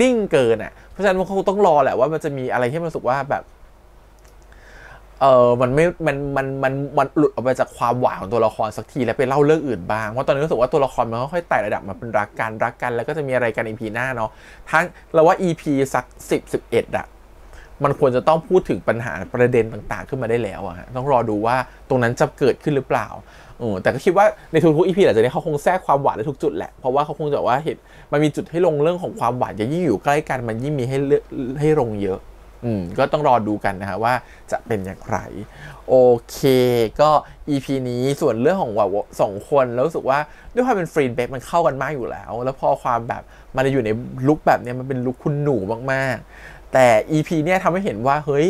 นิ่งเกินอ่ะเพราะฉะนั้นมันคงต้องรอแหละว่ามันจะมีอะไรที่มันรู้สึกว่าแบบเออมันไม่มันมันมันมันหลุดออกไปจากความหวานของตัวละครสักทีแล้วไปเล่าเรื่องอื่นบ้างเพราะตอนนี้รู้สึกว่าตัวละครมันค่อยๆไต่ระดับมาเป็นรักกันรักกันแล้วก็จะมีอะไรกัน อี พี หน้าเนาะทั้งเราว่า อี พี สักสิบ สิบเอ็ดอ่ะมันควรจะต้องพูดถึงปัญหาประเด็นต่างๆขึ้นมาได้แล้วอะต้องรอดูว่าตรงนั้นจะเกิดขึ้นหรือเปล่าอแต่ก็คิดว่าในทุกๆ อี พี หลังจากนี้เขาคงแทรกความหวานได้ทุกจุดแหละเพราะว่าเขาคงจะว่าเห็นมันมีจุดให้ลงเรื่องของความหวานยิ่งอยู่ใกล้กันมันยิ่งมีให้ให้ลงเยอะอืมก็ต้องรอดูกันนะฮะว่าจะเป็นอย่างไรโอเคก็ อี พี นี้ส่วนเรื่องของว่าสองคนแล้วรู้สึกว่าด้วยความเป็นฟรีนเบคมันเข้ากันมากอยู่แล้วแล้วพอความแบบมันอยู่ในลุคแบบนี้มันเป็นลุคคุณหนูมากๆแต่ อี พี เนี่ยทำให้เห็นว่าเฮ้ย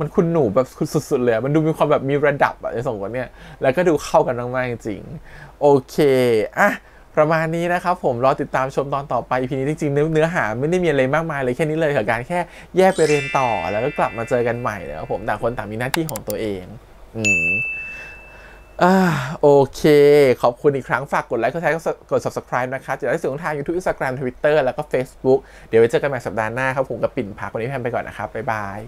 มันคุณหนูแบบสุดๆเลยมันดูมีความแบบมีระดับอะในสองคนเนี่ยแล้วก็ดูเข้ากันมากๆจริงโอเคอ่ะประมาณนี้นะครับผมรอติดตามชมตอนต่อไป อี พี นี้จริงๆเนื้อหาไม่ได้มีอะไรมากมายเลยแค่นี้เลยกับการแค่แยกไปเรียนต่อแล้วก็กลับมาเจอกันใหม่นะครับผมต่างคนต่างมีหน้าที่ของตัวเองอืมอ่าโอเคขอบคุณอีกครั้งฝากกดไลค์กดแชร์กด ซับสไครบ์ นะครับจะได้สื่อทาง ยูทูบ อินสตาแกรม ทวิตเตอร์ แล้วก็ เฟซบุ๊ก เดี๋ยวไว้เจอกันใหม่สัปดาห์หน้าครับผมกับปิ่นพักวันนี้แพมไปก่อนนะครับบ๊ายบาย